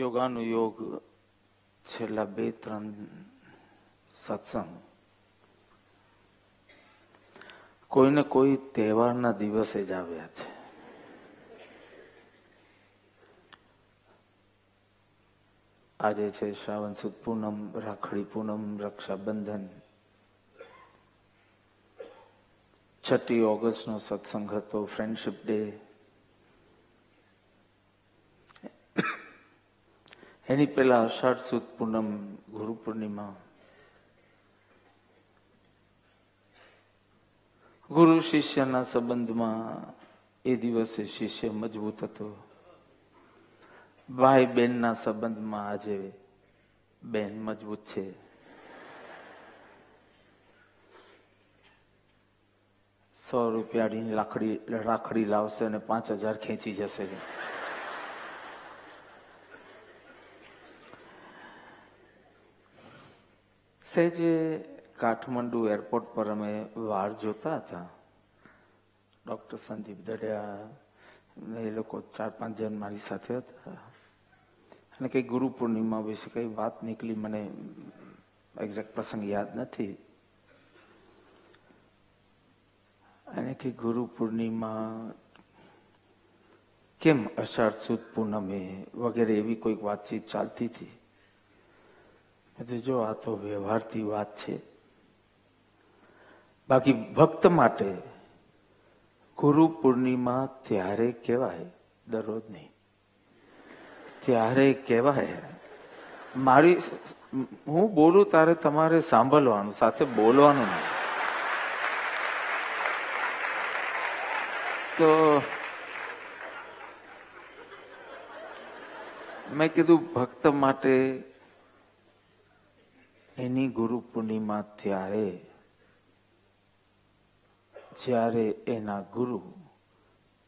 યોગાનુયોગ છેલ્લા 2-3 સત્સંગ કોઈને કોઈ તહેવારના દિવસે જ આવ્યા છે. આજે છે શ્રાવણ સુદ પૂનમ, રાખડી પૂનમ, રક્ષાબંધન. 6 ઓગસ્ટનો સત્સંગ હતો, ફ્રેન્ડશીપ ડે. એની પહેલા અષાઢ સુદ પૂનમ, ગુરુ પૂર્ણિમા. ગુરુ શિષ્યના સંબંધમાં એ દિવસે શિષ્ય મજબૂત હતો. ભાઈ બહેનના સંબંધમાં આજે બહેન મજબૂત છે. ₹100 રાખડી લાવશે અને 5000 ખેંચી જશે. સેજે કાઠમંડુ એરપોર્ટ પર અમે વાર જોતા હતા. ડોક્ટર સંદીપ દડિયા એ લોકો 4-5 જણ મારી સાથે હતા અને કંઈ ગુરુ પૂર્ણિમા વિશે કંઈ વાત નીકળી. મને એક્ઝેક્ટ પ્રસંગ યાદ નથી. અને કે ગુરુ પૂર્ણિમા કેમ અષાઢ સુદ પૂનમે વગેરે એવી કોઈક વાતચીત ચાલતી હતી. એટલે જો આ તો વ્યવહારથી વાત છે. બાકી ભક્ત માટે ગુરુ પૂર્ણિમા ત્યારે કહેવાય, દરરોજ નહીં, ત્યારે કહેવાય. હું બોલું ત્યારે તમારે સાંભળવાનું, સાથે બોલવાનું નહીં. તો મેં કીધું ભક્ત માટે એની ગુરુ પૂર્ણિમા ત્યારે જ્યારે એના ગુરુ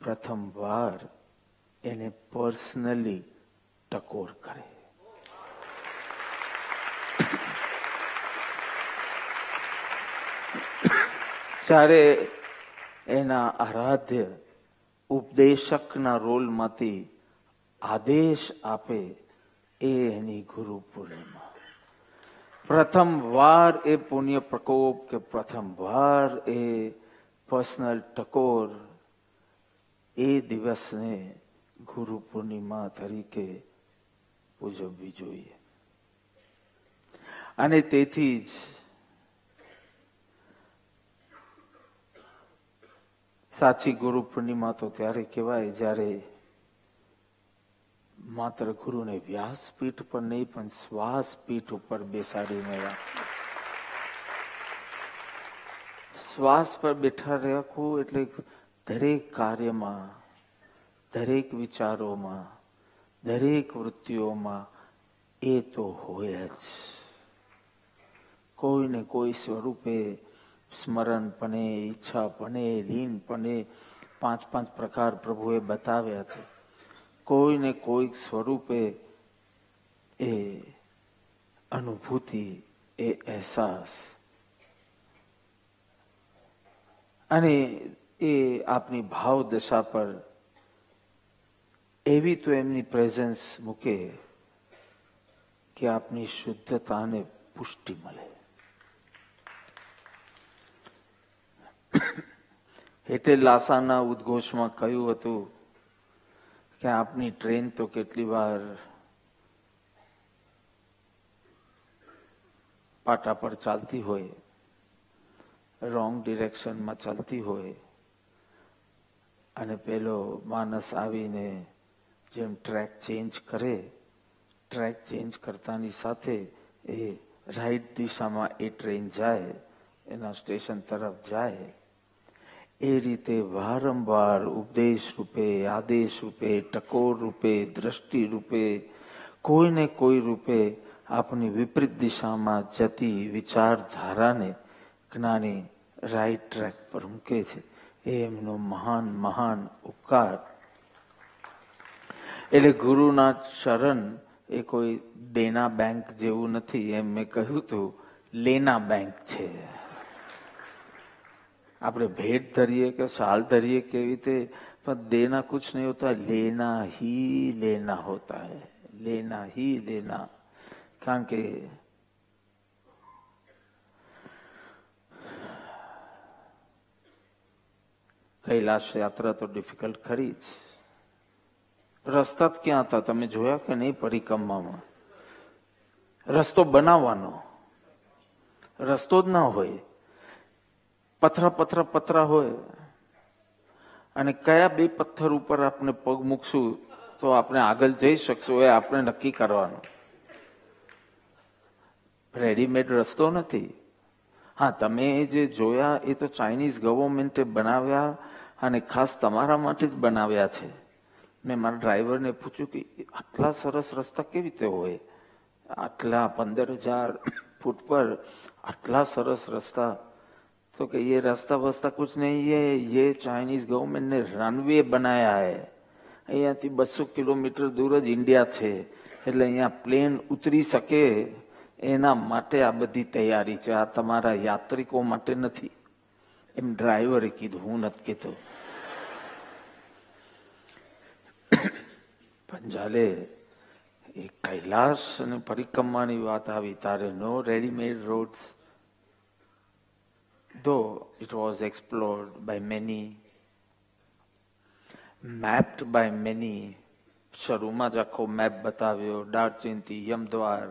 પ્રથમવાર એને પર્સનલી ટકોર કરે. જ્યારે એના આરાધ્ય ઉપદેશકના રોલમાંથી આદેશ આપે, એ એની ગુરુ પૂર્ણિમા. પ્રથમ વાર એ પુણ્ય પ્રકોપ કે પ્રથમ વાર એ પર્સનલ ટકોર, એ દિવસને ગુરુ પૂર્ણિમા તરીકે ઉજવવી જોઈએ. અને તેથી જ સાચી ગુરુ પૂર્ણિમા તો ત્યારે કહેવાય જ્યારે માત્ર ગુરુને વ્યાસપીઠ પર નહીં પણ શ્વાસપીઠ ઉપર બેસાડીને રાખવું. શ્વાસ પર બેઠા રાખવું એટલે દરેક કાર્યમાં, દરેક વિચારોમાં, દરેક વૃત્તિઓમાં એ તો હોય જ. કોઈને કોઈ સ્વરૂપે સ્મરણ પણે, ઈચ્છા પણે, લીન પણે 5-5 પ્રકાર પ્રભુએ બતાવ્યા છે. કોઈને કોઈક સ્વરૂપે એ અનુભૂતિ, એ અહેસાસ, અને એ આપની ભાવ દશા પર એવી તો એમની પ્રેઝન્સ મૂકે કે આપની શુદ્ધતાને પુષ્ટિ મળે. એટલે લાસાના ઉદ્ઘોષમાં કહ્યું હતું કે આપની ટ્રેન તો કેટલી વાર પાટા પર ચાલતી હોય, રોંગ ડિરેક્શનમાં ચાલતી હોય, અને પેલો માણસ આવીને જેમ ટ્રેક ચેન્જ કરે, ટ્રેક ચેન્જ કરતાની સાથે એ રાઈટ દિશામાં એ ટ્રેન જાય, એના સ્ટેશન તરફ જાય. એ રીતે વારંવાર ઉપદેશ રૂપે, આદેશ રૂપે, ટકોર રૂપે, દ્રષ્ટિ રૂપે, કોઈને કોઈ રૂપે આપની વિપરીત દિશામાં જતી વિચારધારાને જ્ઞાની રાઈટ ટ્રેક પર મૂકે છે. એ એમનો મહાન મહાન ઉપકાર. એટલે ગુરુના શરણ એ કોઈ દેના બેંક જેવું નથી. એમ મેં કહ્યું હતું, લેના બેંક છે. આપણે भेंट धरिए के साल धरिए के भी थे, पर देना कुछ नहीं होता, लेना ही लेना होता है. लेना ही लेना, कारण के कैलाश यात्रा तो डिफिकल्ट खरी ज। रस्ता तो क्या था तमे जोया के नहीं? परिक्रमामां रस्तो बनाववानो, रस्तो ज ना होय, पथरा पथरा पथरा होय अने कया बे पत्थर उपर आपने पग मूकशुं तो आपने आगल जई शकशुं ए आपने नक्की करवानुं। रेडीमेड रस्तो नथी। हाँ, तमे जे जोया ए तो चाइनीज गवर्नमेंटे बनाव्या अने खास तमारा माटे ज बनाव्या छे। मैं मारा ड्राइवर ने पूछू कि आटला सरस रस्ता केवी रीते होय, आटला 15,000 फूट पर आटला सरस रस्ता? तो कि ये रास्ता वस्ता कुछ नहीं है, ये चाइनीज गवर्नमेंट ने रनवे बनाया है। अहियां थी 200 किलोमीटर दूर ज इंडिया छे एटले अहियां प्लेन उतरी सके एना माटे आ बधी तैयारी छे। आ तमारा यात्रिको माटे नथी एम ड्राइवरे कीधुं, हुं नथी कीधुं। पंजाले एक कैलाश अने परिक्रमानी वात आवी तारे नो readymade roads, though it was explored by many, mapped by many. शरुमा जाको मैप बताव्यो, दारचिंती, यमद्वार,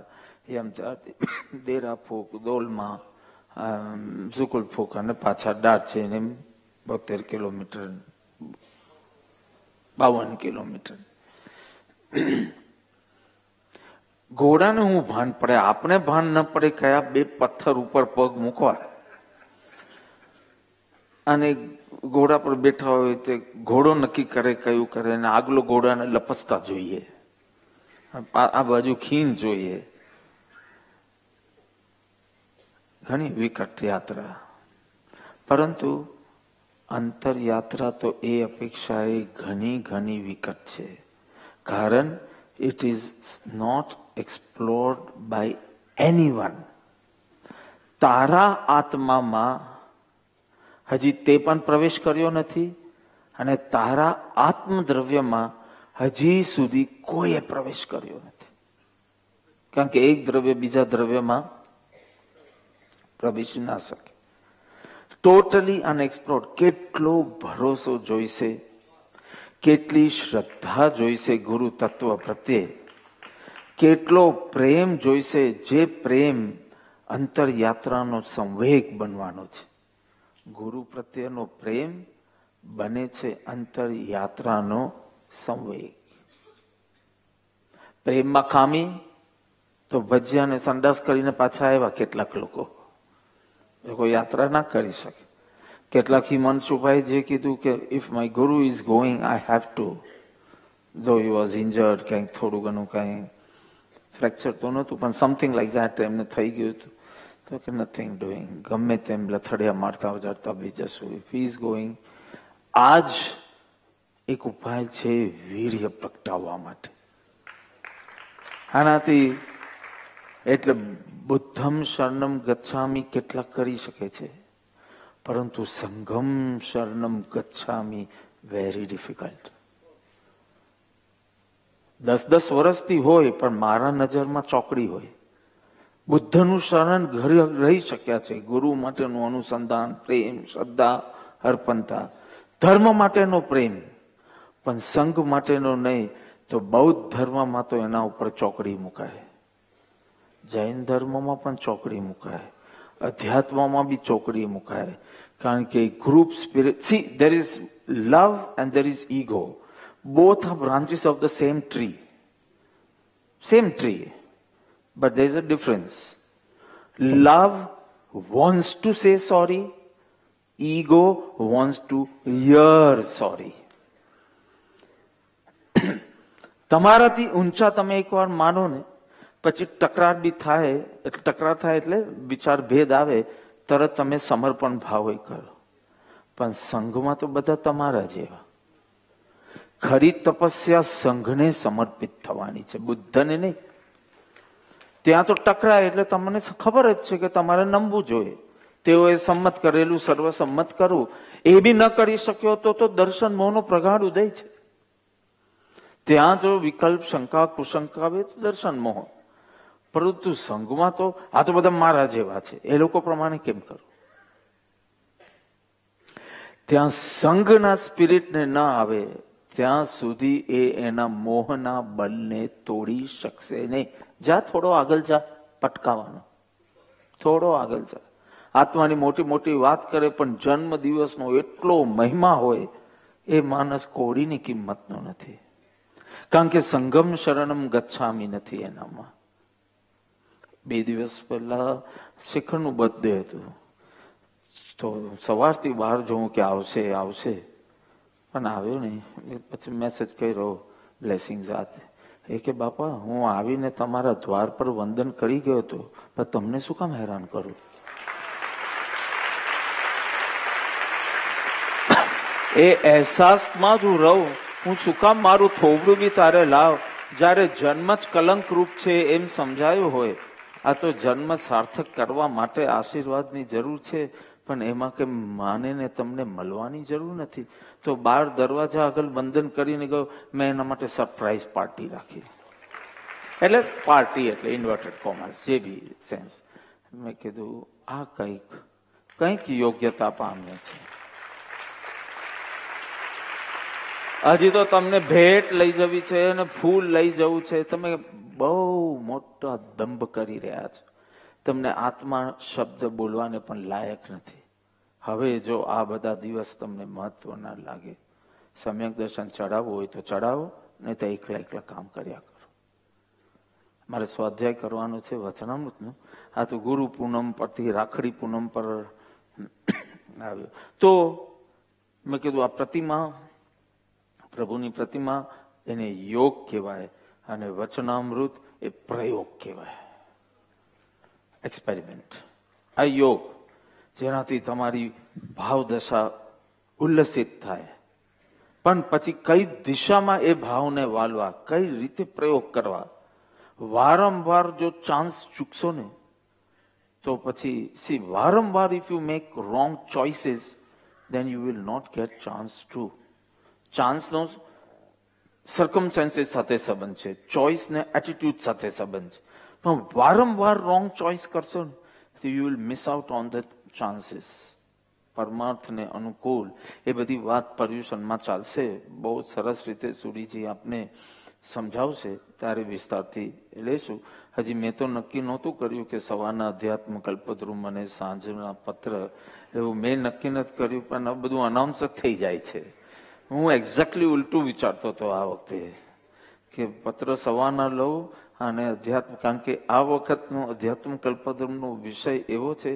यमद्वारथी देराफोक, दोलमा, जुकुलफोक अने पाछा दारचिन, 72 किलोमीटर 52 किलोमीटर। घोड़ा ने हूँ भान पड़े, आपने भान न पड़े क्या बे पत्थर ऊपर पग मूकवा। अने घोड़ा पर बैठा हो तो घोड़ो नक्की करे क्यूं करे, आगलो घोड़ा ने लपसता जोईए, आ बाजू खीन जोईए। घनी विकट यात्रा, परंतु अंतर यात्रा तो ए अपेक्षाएं घनी घनी विकट छे, कारण it is not explored by anyone. तारा आत्मा में हजी ते पण प्रवेश कर्यो नथी अने तारा आत्मद्रव्य में हजी सुधी कोई प्रवेश कर्यो नथी, कारण के एक द्रव्य बीजा द्रव्य में प्रवेश ना सके। Totally unexplored. केटलो भरोसो जोईशे, केटली श्रद्धा जोईशे गुरु तत्व प्रत्ये, केटलो प्रेम जोईशे, जे प्रेम अंतर यात्रानो संवेग बनवानो छे। गुरु प्रत्येनो प्रेम बने छे अंतर यात्रानो संवेग। प्रेम में खामी तो भजिया ने संडास करीने पाछा आव्या केटलाक लोको, जो यात्रा ना करी सके। केटलाक हिमंत सुभाए जे कीधुं के if my guru is going I have to, though he was injured, कहीं थोड़ू घणु कहीं फ्रेक्चर तो नतुं पण समथिंग लाइक देट एमने थई गयुं हतुं। तो के नथिंग डूइंग, गमे तेम लथड़िया मारता उजाड़ता बीजसुं। इफ ही इज गोइंग, आज एक उपाय छे वीर्य प्रगटाववा माटे। आनाथी एटले बुद्धम शरणम गच्छामी केटला करी शके छे, परंतु संगम शरणम गच्छामी वेरी डिफिकल्ट। 10-10 वर्ष थी होय पण मारा नजर में चौकड़ी होय। बुद्धनु शरण घर रही शक्या छे, गुरु माटेनु अनुसंधान, प्रेम, श्रद्धा, अर्पणता, धर्म माटेनो प्रेम, पण संग माटेनो नहीं। तो बौद्ध धर्म में तो एना उपर चौकड़ी मुकाय, जैन धर्म में पण चौकड़ी मुकाय, अध्यात्म में भी चौकड़ी मुकाय, कारण के group spirit. See, there is love and there is ego, both are branches of the same tree, same tree, but there is a difference. Love wants to say sorry, ego wants to hear sorry. तमाराथी ऊंचा तमे एकवार मानो ने पछी टकरार भी थाय, टकरार थाय एटले विचार भेद आवे, तरत तमे समर्पण भाव करो। पण संघमां तो बधा तमारा जेवा। खरी तपस्या संघने समर्पित थवानी छे, बुद्धने नहीं। त्यां तो टकराय एटले तमने खबर ज छे के तमारे नमवू जोईए। तेओए सम्मत करेलुं सर्वसम्मत करू, ए बी न करी शक्यो तो दर्शन मोहनो प्रगाढ़ उदय छे। त्यां जो विकल्प शंका कुशंका वे तो दर्शन मोह, परंतु संघ में तो आ तो बधा मारा जेवा छे ए लोको प्रमाणे केम करो। त्यां संघना स्पिरिट ने ना आवे त्यां सुधी ए एना मोहना बलने तोड़ी शकशे नहीं। जा थोड़ो आगल जा, पटकावानो थोड़ो आगल जा। आत्मानी मोटी मोटी बात करे पण जन्म दिवसनो एटलो महिमा होय ए मानस कोडीनी किंमतनो नथी, कारण के संगम शरणम गच्छामी नथी। एनामां बे दिवस पहला शिखरनु बर्थडे हतुं तो सवारथी बहार जोऊं के आवशे आवशे पण आव्यो नहीं। पछी मेसेज कर्यो ब्लेसिंग साथे ए के बापा हूँ आवीने तमारा द्वार पर वंदन करी गयो तो पर तमने शुं काम हैरान करूं। ए एहसास मां जो रहो हूँ शुं काम मारू थोबड़ू बी तारे लाव, जारे जन्म ज कलंक रूप छे एम समजायो होय। आ तो जन्म सार्थक करवा माटे आशीर्वादनी जरूर छे पण एमा के माने ने तमने मलवानी जरूर नथी। तो बार दरवाजा आगल वंदन करीने गयो। मैं एना माटे सरप्राइज पार्टी राखी, एटले पार्टी एटले इन्वर्टेड कॉमर्स जे बी सेंस। मैं कीधुं आ कंईक कंईक योग्यता पामे छे। हजी तो तमने भेट लई जवी छे अने फूल लई जवुं छे, तमे बहु मोटो दंभ करी रह्या छो। तमने आत्मा शब्द बोलवाने पण लायक नथी। हवे जो आ बधा दिवस तमने महत्वना लागे, सम्यक दर्शन चढ़ावो होय तो चढ़ावो, नहीं तो एकला एकला काम कर्या करो। मारे स्वाध्याय करवानो छे वचनामृतनो। आ तो गुरु पूनम परथी राखड़ी पूनम पर आव्यो तो मैं कीधुं आ प्रतिमा प्रभुनी प्रतिमा एने योग कहेवाय अने वचनामृत ए प्रयोग कहेवाय, एक्सपेरिमेंट। आ योग जेनाथी तमारी भावदशा उल्लसित थाय पण पछी कई दिशा में ए भाव ने वालवा, कई रीते प्रयोग करवा। वारंवार जो चांस चूकशो ने तो पछी सी वारंवार if you make wrong choices then you will not get chance to. Chance नो सर्कमस्टेंसेस साथे संबंध छे, चॉइस ने एटीट्यूड साथे संबंध छे। पण वारंवार रॉन्ग चॉइस करशो तो you will miss out on the chances. परमार्थ ने अनुकूल ए बधी बात पर्युषण में चालशे। बहुत सरस रीते सूरीजी आपने समझावशे त्यारे विस्तारथी लेशुं। हजी मैं तो नक्की नहोतुं कर्युं के सवारना अध्यात्म कल्पद्रुम अने सांजना पत्र एवुं मैं नक्की नथी कर्युं, पण आ बधुं अनाउंस थई जाय छे। हूँ एक्जेक्टली उल्टू विचारतो तो आ वखते कि पत्र सवाना लो अने अध्यात्म, कारण के आ वखतनो अध्यात्म कल्पद्रुमनो विषय एवो छे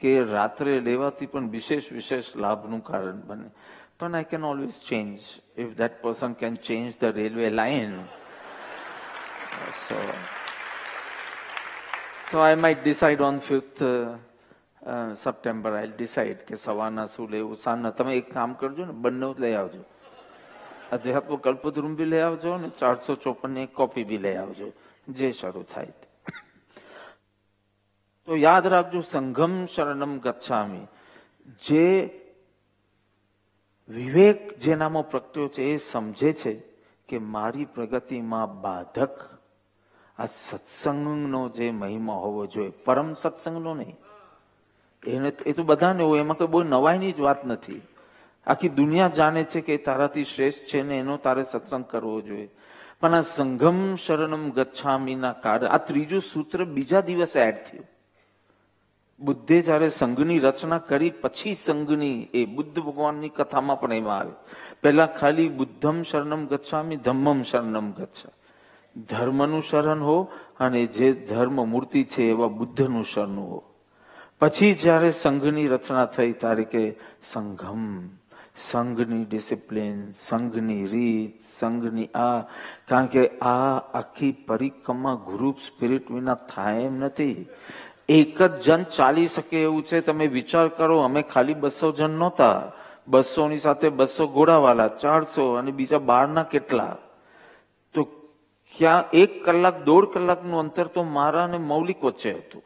के रात्रे लेवाथी पण विशेष विशेष लाभनु कारण बने। पण I can always change if that person can change the railway line, so I might decide on 5th September I decide के सवाना शू लेव। साना तमे एक काम करजो ने बने लई आवजो, अध्यात्म कल्पद्रुम भी लई आवजो ने 454 एक कॉपी भी लई आवजो जे शुरू थाय ते। तो याद राखजो संगम शरणम गच्छामी। जे विवेक जेनामां प्रगट्यो छे ए समझे छे के मारी प्रगति मां बाधक आ सत्संगनो जे महिमा होवो जोईए, परम सत्संगनो नहीं। तो बधाने हो, एमां कोई बहुत नवाईनी ज वात नथी। आखी दुनिया जाने छे के ताराथी श्रेष्ठ छे ने एनो तारे सत्संग करवो जोईए। पण आ संगम शरणम गच्छामीना कारण आ त्रीजो सूत्र बीजा दिवसे एड थयुं। बुद्धे जारे संघनी रचना करी पछी संघनी ए बुद्ध भगवाननी कथामां पण एमां आवे। पहेला खाली बुद्धम शरणम गच्छामी, धम्मम शरणम गच्छामी। धर्मनुं शरण हो अने जे धर्म मूर्ति छे एवा बुद्धनुं शरण हो। पछी जारे संघनी रचना थई त्यारे के संघम, संघनी डिसिप्लिन, संघनी रीत, संघनी आ, कारण के आ आखी परिक्रमा ग्रुप स्पिरिट विना थाय एम नथी। एक ज जन चाली सके एवुं छे। तमे विचार करो, अमे खाली 200 जन नहोता, 200 नी साथे 200 घोड़ावाला 400 अने बीजा 12 ना केटला। तो क्या 1 કલાક 1.5 કલાકનું અંતર तो मारा अने मौलिक वच्चे हतुं।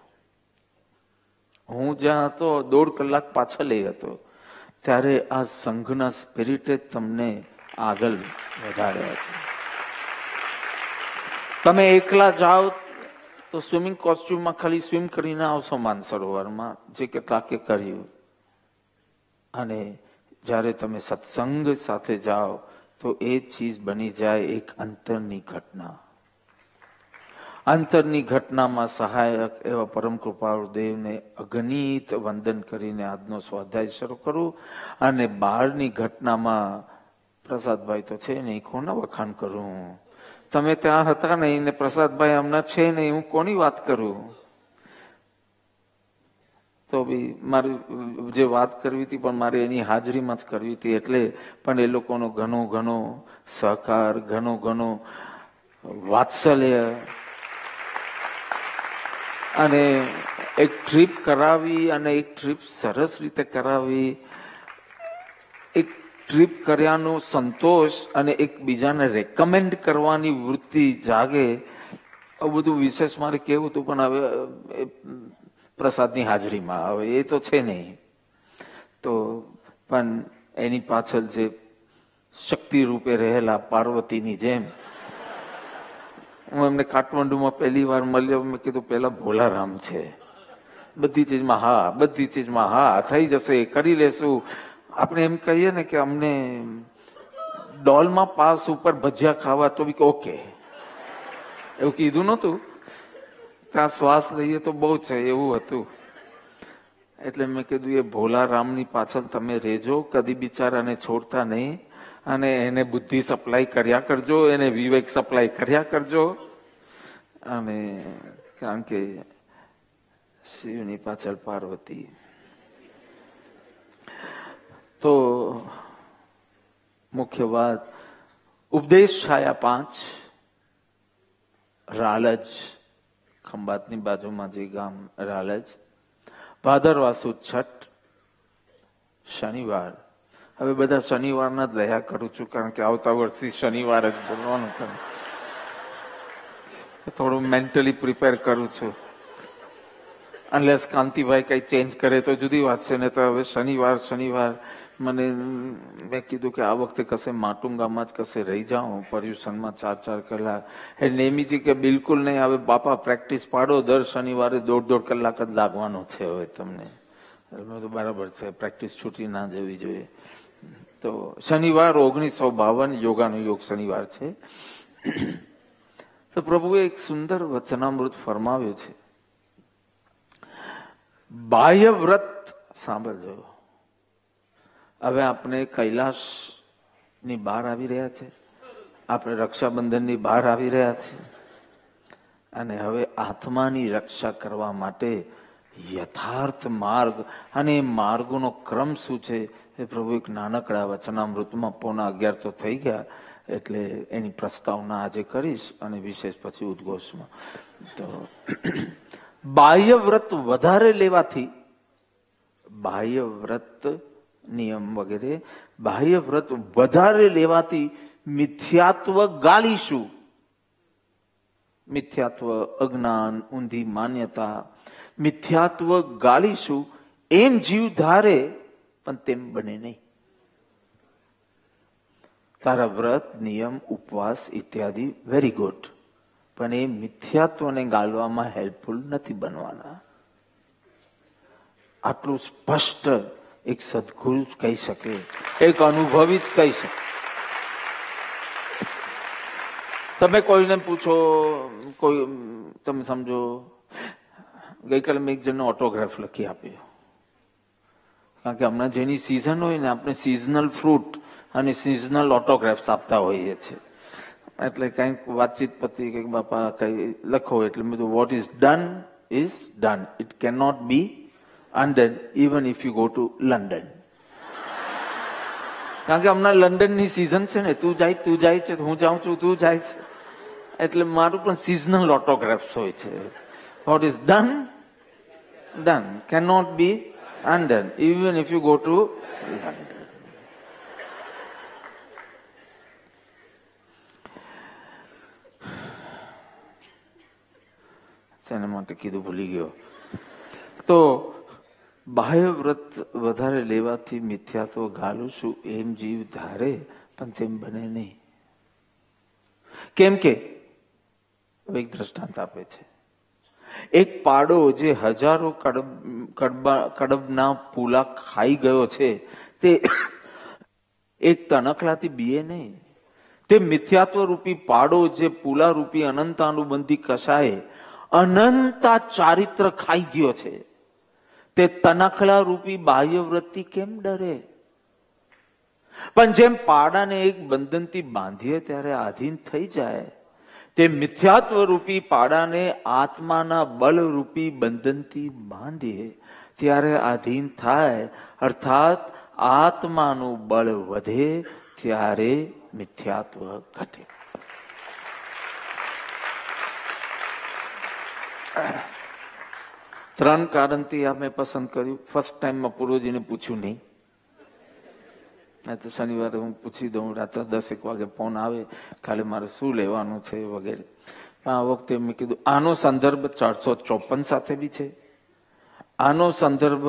हूँ ज्यां तो 1.5 કલાક पाछल लई हतो, त्यारे आ संघना स्पिरिटे तमने आगल वधार्या छे। તમે એકલા જાઓ તો સ્વિમિંગ કોસ્ચ્યુમમાં ખાલી સ્વિમ કરીને આવશો માનસરોવરમાં, જે કેટલાકે કર્યું. અને જ્યારે તમે સત્સંગ સાથે જાઓ તો એ ચીજ બની જાય એક અંતરની ઘટના. અંતરની ઘટનામાં સહાયક એવા પરમ કૃપાળુ દેવને અગણિત વંદન કરીને આજનો સ્વાધ્યાય શરૂ કરું. અને બહારની ઘટનામાં પ્રસાદભાઈ તો છે નહીં, કોના વખાણ કરું? તમે ત્યાં હતા નહીં ને પ્રસાદભાઈ હમણાં છે નહીં, હું કોની વાત કરું? તો બી મારી જે વાત કરવી હતી પણ મારે એની હાજરીમાં જ કરવી હતી, એટલે પણ એ લોકોનો ઘણો સહકાર, ઘણો વાત્સલ્ય. અને એક ટ્રીપ કરાવી, અને એક ટ્રીપ સરસ રીતે કરાવી. એક ટ્રીપ કર્યાનો સંતોષ અને એકબીજાને રેકમેન્ડ કરવાની વૃત્તિ જાગે. આ બધું વિશેષ મારે કહેવું હતું, પણ હવે પ્રસાદની હાજરીમાં હવે એ તો છે નહીં. તો પણ એની પાછળ જે શક્તિ રૂપે રહેલા પાર્વતીની જેમ હું એમને કાઠમંડુમાં પહેલી વાર મળ્યો. મેં કીધું પહેલા ભોલારામ છે, બધી ચીજમાં હા, બધી ચીજમાં હા, થઈ જશે, કરી લેશું. આપણે એમ કહીએ ને કે અમને ડોલમાં પાસ ઉપર ભજીયા ખાવા તો બી ઓકે, એવું કીધું નહોતું. ત્યાં શ્વાસ લઈએ તો બહુ છે એવું હતું. એટલે મેં કીધું એ ભોલારામની પાછળ તમે રહેજો, કદી બિચારાને છોડતા નહીં, અને એને બુદ્ધિ સપ્લાય કર્યા કરજો, એને વિવેક સપ્લાય કર્યા કરજો. અને કારણ કે શિવની પાછળ પાર્વતી. તો મુખ્ય વાત ઉપદેશ છાયા 5, રાલજ, ખંભાતની બાજુમાં જે ગામ રાલજ, ભાદરવા સુદ 6 શનિવાર. હવે બધા શનિવારના જ લયા કરું છું, કારણ કે આવતા વર્ષથી શનિવાર જ બોલવાનું છે. થોડું મેન્ટલી પ્રિપેર કરું છું, અનલેસ કાંતિભાઈ કંઈ ચેન્જ કરે તો જુદી વાત છે, ને તો હવે શનિવાર મેં કીધું કે આ વખતે કશે માટુંગામાં જ કશે રહી જાઉં, પર્યુષણમાં 4-4 કલાક. એ નેમીજી કે બિલકુલ નહીં, હવે બાપા પ્રેક્ટિસ પાડો, દર શનિવારે 1.5 કલાક જ લાગવાનો છે હવે તમને. તો બરાબર છે, પ્રેક્ટિસ છૂટી ના જવી જોઈએ. તો શનિવાર 1952 યોગાનો યોગ શનિવાર છે. તો પ્રભુએ એક સુંદર વચનામૃત ફરમાવ્યું છે. બાહ્ય વ્રત સાંભળજો. હવે આપણે કૈલાશની બહાર આવી રહ્યા છે, આપણે રક્ષાબંધનની બહાર આવી રહ્યા છે, અને હવે આત્માની રક્ષા કરવા માટે યથાર્થ માર્ગ અને માર્ગોનો ક્રમ શું છે એ પ્રભુ એક નાનકડા વચનામૃતમાં 11:15 તો થઈ ગયા, એટલે એની પ્રસ્તાવના આજે કરીશ અને વિશેષ પછી ઉદ્ઘોષમાં. તો બાહ્ય વ્રત વધારે લેવાથી, બાહ્ય વ્રત નિયમ વગેરે, બાહ્ય વ્રત વધારે લેવાથી મિથ્યાત્વ ગાળીશું. મિથ્યાત્વ, અજ્ઞાન, ઊંધી માન્યતા, મિથ્યાત્વ ગાળીશું. એમ જીવ ધારે પણ તેમ બને નહીં. તારા વ્રત, નિયમ, ઉપવાસ ઇત્યાદિ વેરી ગુડ, પણ એ મિથ્યાત્વને ગાળવામાં હેલ્પફુલ નથી બનવાના. આટલું સ્પષ્ટ એક સદગુરુ જ કહી શકે, એક અનુભવી જ કહી શકે. તમે કોઈને પૂછો, કોઈ તમે સમજો, ગઈકાલે મેં એક જણનો ઓટોગ્રાફ લખી આપ્યો, કારણ કે હમણાં જેની સિઝન હોય ને આપણે સિઝનલ ફ્રૂટ અને સિઝનલ ઓટોગ્રાફ્સ આપતા હોઈએ છીએ. એટલે કંઈક વાતચીત પતી, કંઈક બાપા કંઈ લખો, એટલે મેં તો what is done it can not be undone even if you go to London. કારણ કે હમણાં લંડનની સિઝન છે ને, તું જાય છે, હું જાઉં છું, તું જાય છે, એટલે મારું પણ સિઝનલ ઓટોગ્રાફ્સ હોય છે. What is done done cannot be undone even if you go to London. સેના માટે કીધું ભૂલી ગયો. તો બાહ્ય વ્રત વધારે લેવાથી મિથ્યાત્વ ગાળું છું, એમ જીવ ધારે પણ તેમ બને નહીં. કેમ કે एक दृष्टांत आपे छे। एक पाडो जे हजारों कड़बना पूला खाई गयो छे ते एक तनखलाथी बीए नहीं। ते मिथ्यात्व रूपी पाडो जे पूला रूपी अनंतानुबंधी कषाए अनंता चारित्र खाई गयो छे ते तनखला रूपी बाह्यवृत्ति केम डरे? पण जेम पाड़ा ने एक बंधन थी बांधीए त्यारे आधीन थई जाए ते मिथ्यात्व रूपी पाड़ा ने आत्माना बल रूपी बंधन थी बांधीए त्यारे आधीन थाय, अर्थात आत्मानु बल वधे त्यारे मिथ्यात्व घटे। त्रण कारण थी आप पसंद करी। फर्स्ट टाइम में पूर्वजी ने पूछू नहीं, तो शनिवार हूँ पूछी दू, रात्र 10-1 वागे फोन आए खाली मारे शू लेवानुं छे वगैरह। आ वखते मैं कीधुं आनो संदर्भ 454 साथ भी छे, आनो संदर्भ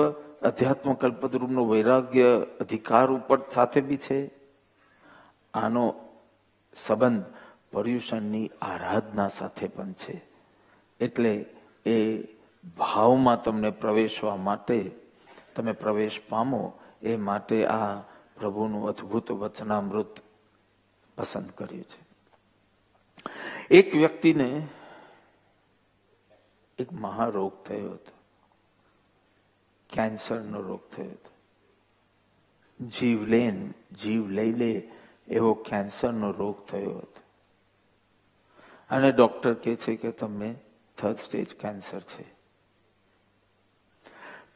अध्यात्म कल्पतरूपनो वैराग्य अधिकार उपर साथे भी छे, आनो संबंध पर्युषणनी आराधना साथे पण छे। एटले ए भावमां तमने प्रवेशवा माटे तमे प्रवेश पामो ए माटे आ प्रभुनु अद्भुत वचनामृत पसंद कर्युं छे। एक व्यक्तिने एक महारोग थयो हतो, कैंसर नो रोग थयो हतो, जीव लई ले एवो कैंसर नो रोग थयो हतो अने डॉक्टर कहे छे के तमने 3rd स्टेज कैंसर छे।